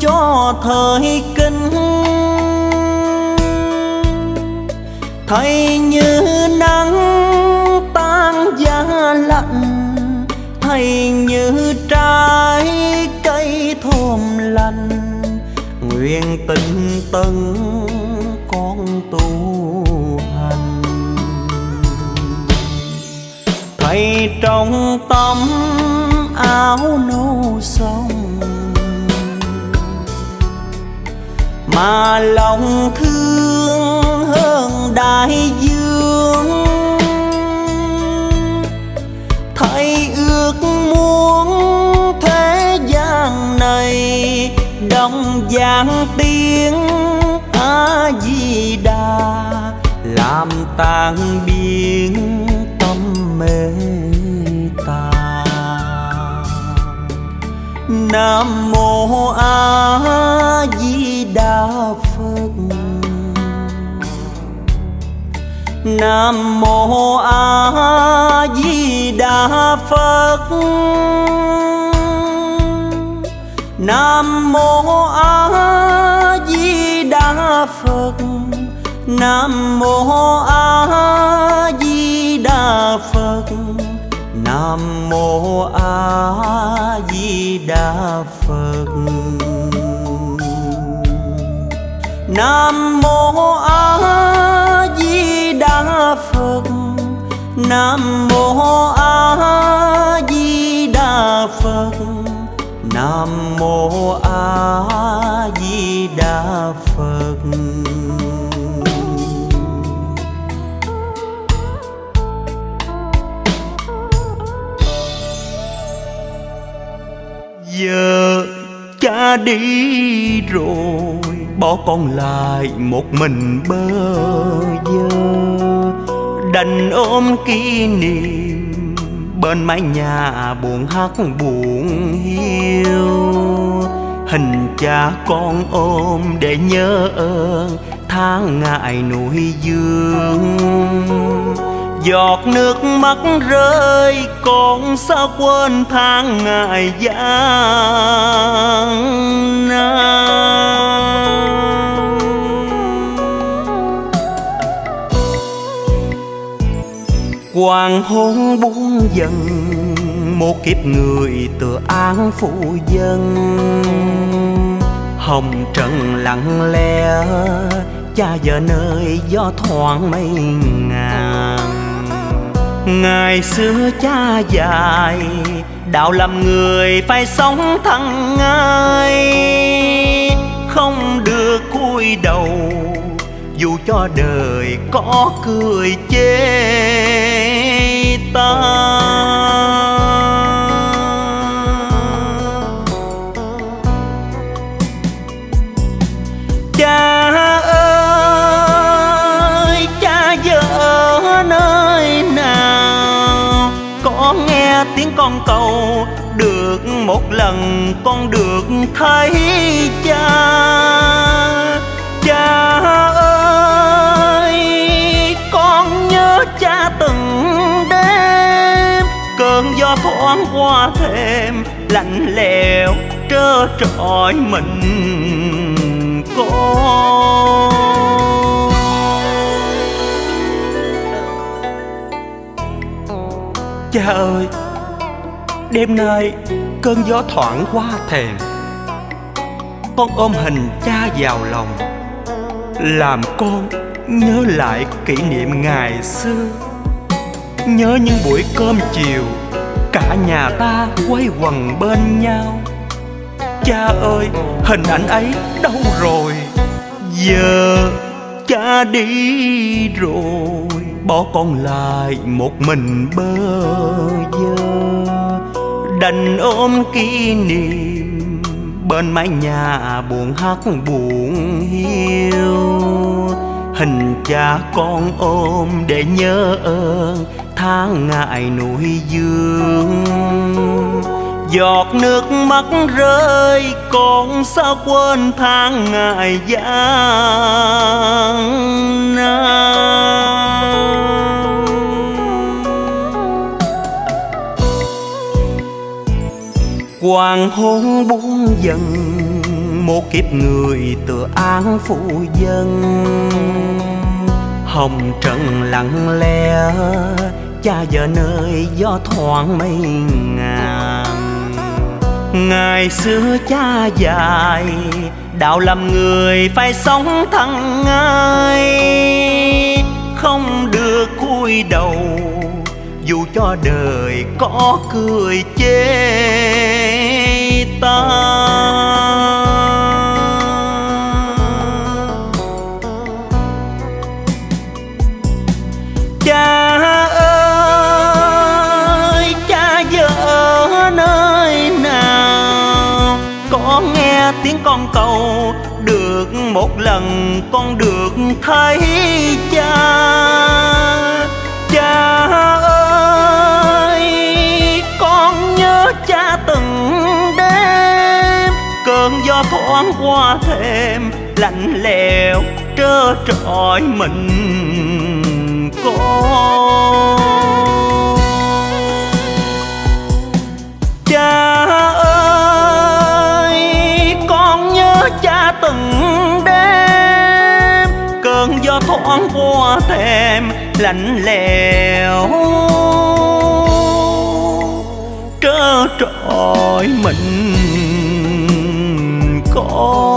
cho thời kinh. Thầy như nắng tan giá lạnh, thầy như trái cây thơm lành. Nguyện tinh tấn con tu hành, thầy trong tấm áo nâu sông mà lòng thương hơn đại dương. Thầy ước muốn thế gian này đồng vang tiếng A Di Đà, làm tan biến tâm mê tà. Nam Mô A Di Đà Phật. Nam Mô A Di Đà Phật. Nam Mô A Di Đà Phật. Nam Mô A Di Đà Phật. Nam Mô A Di Đà Phật. Nam Mô A Di Đà Phật. Nam Mô A Di Đà Phật. Nam Mô A Di Đà Phật. Giờ cha đi rồi, bỏ con lại một mình bơ vơ. Đành ôm kỷ niệm bên mái nhà buồn hát buồn hiu. Hình cha con ôm để nhớ ơn tháng ngày nuôi dưỡng. Giọt nước mắt rơi con sao quên tháng ngày gian nan. Hoàng hôn buông dần một kiếp người tựa án phụ dân. Hồng trần lặng lẽ cha giờ nơi gió thoảng mây ngàn. Ngày xưa cha dạy đạo làm người phải sống thẳng ngay, không được cúi đầu dù cho đời có cười chê ta. Cha ơi, cha vợ nơi nào, có nghe tiếng con cầu, được một lần con được thấy cha. Cha ơi, con nhớ cha từng đêm, cơn gió thoáng qua thêm lạnh lẽo trơ trọi mình con. Cha ơi, đêm nay cơn gió thoảng qua thềm, con ôm hình cha vào lòng, làm con nhớ lại kỷ niệm ngày xưa, nhớ những buổi cơm chiều cả nhà ta quây quần bên nhau. Cha ơi, hình ảnh ấy đâu rồi? Giờ cha đi rồi, bỏ con lại một mình bơ vơ, đành ôm kỷ niệm bên mái nhà buồn hắt buồn hiu. Hình cha con ôm để nhớ ơn tháng ngày nuôi dưỡng, giọt nước mắt rơi con sao quên tháng ngày gian nan. Hoàng hôn buông dần, một kiếp người tựa án phụ dân. Hồng trần lặng lẽ, cha vợ nơi gió thoảng mây ngàn. Ngày xưa cha dạy, đạo làm người phải sống thẳng ngay, không được cúi đầu, dù cho đời có cười chê ta. Cha ơi, cha vợ nơi nào, có nghe tiếng con cầu, được một lần con được thấy cha. Cha ơi, con nhớ cha từng đêm, cơn gió thoáng qua thêm lạnh lẽo trơ trọi mình con. Cha ơi, con nhớ cha từng đêm, cơn gió thoáng qua thêm lạnh lẽo trơ trọi mình có.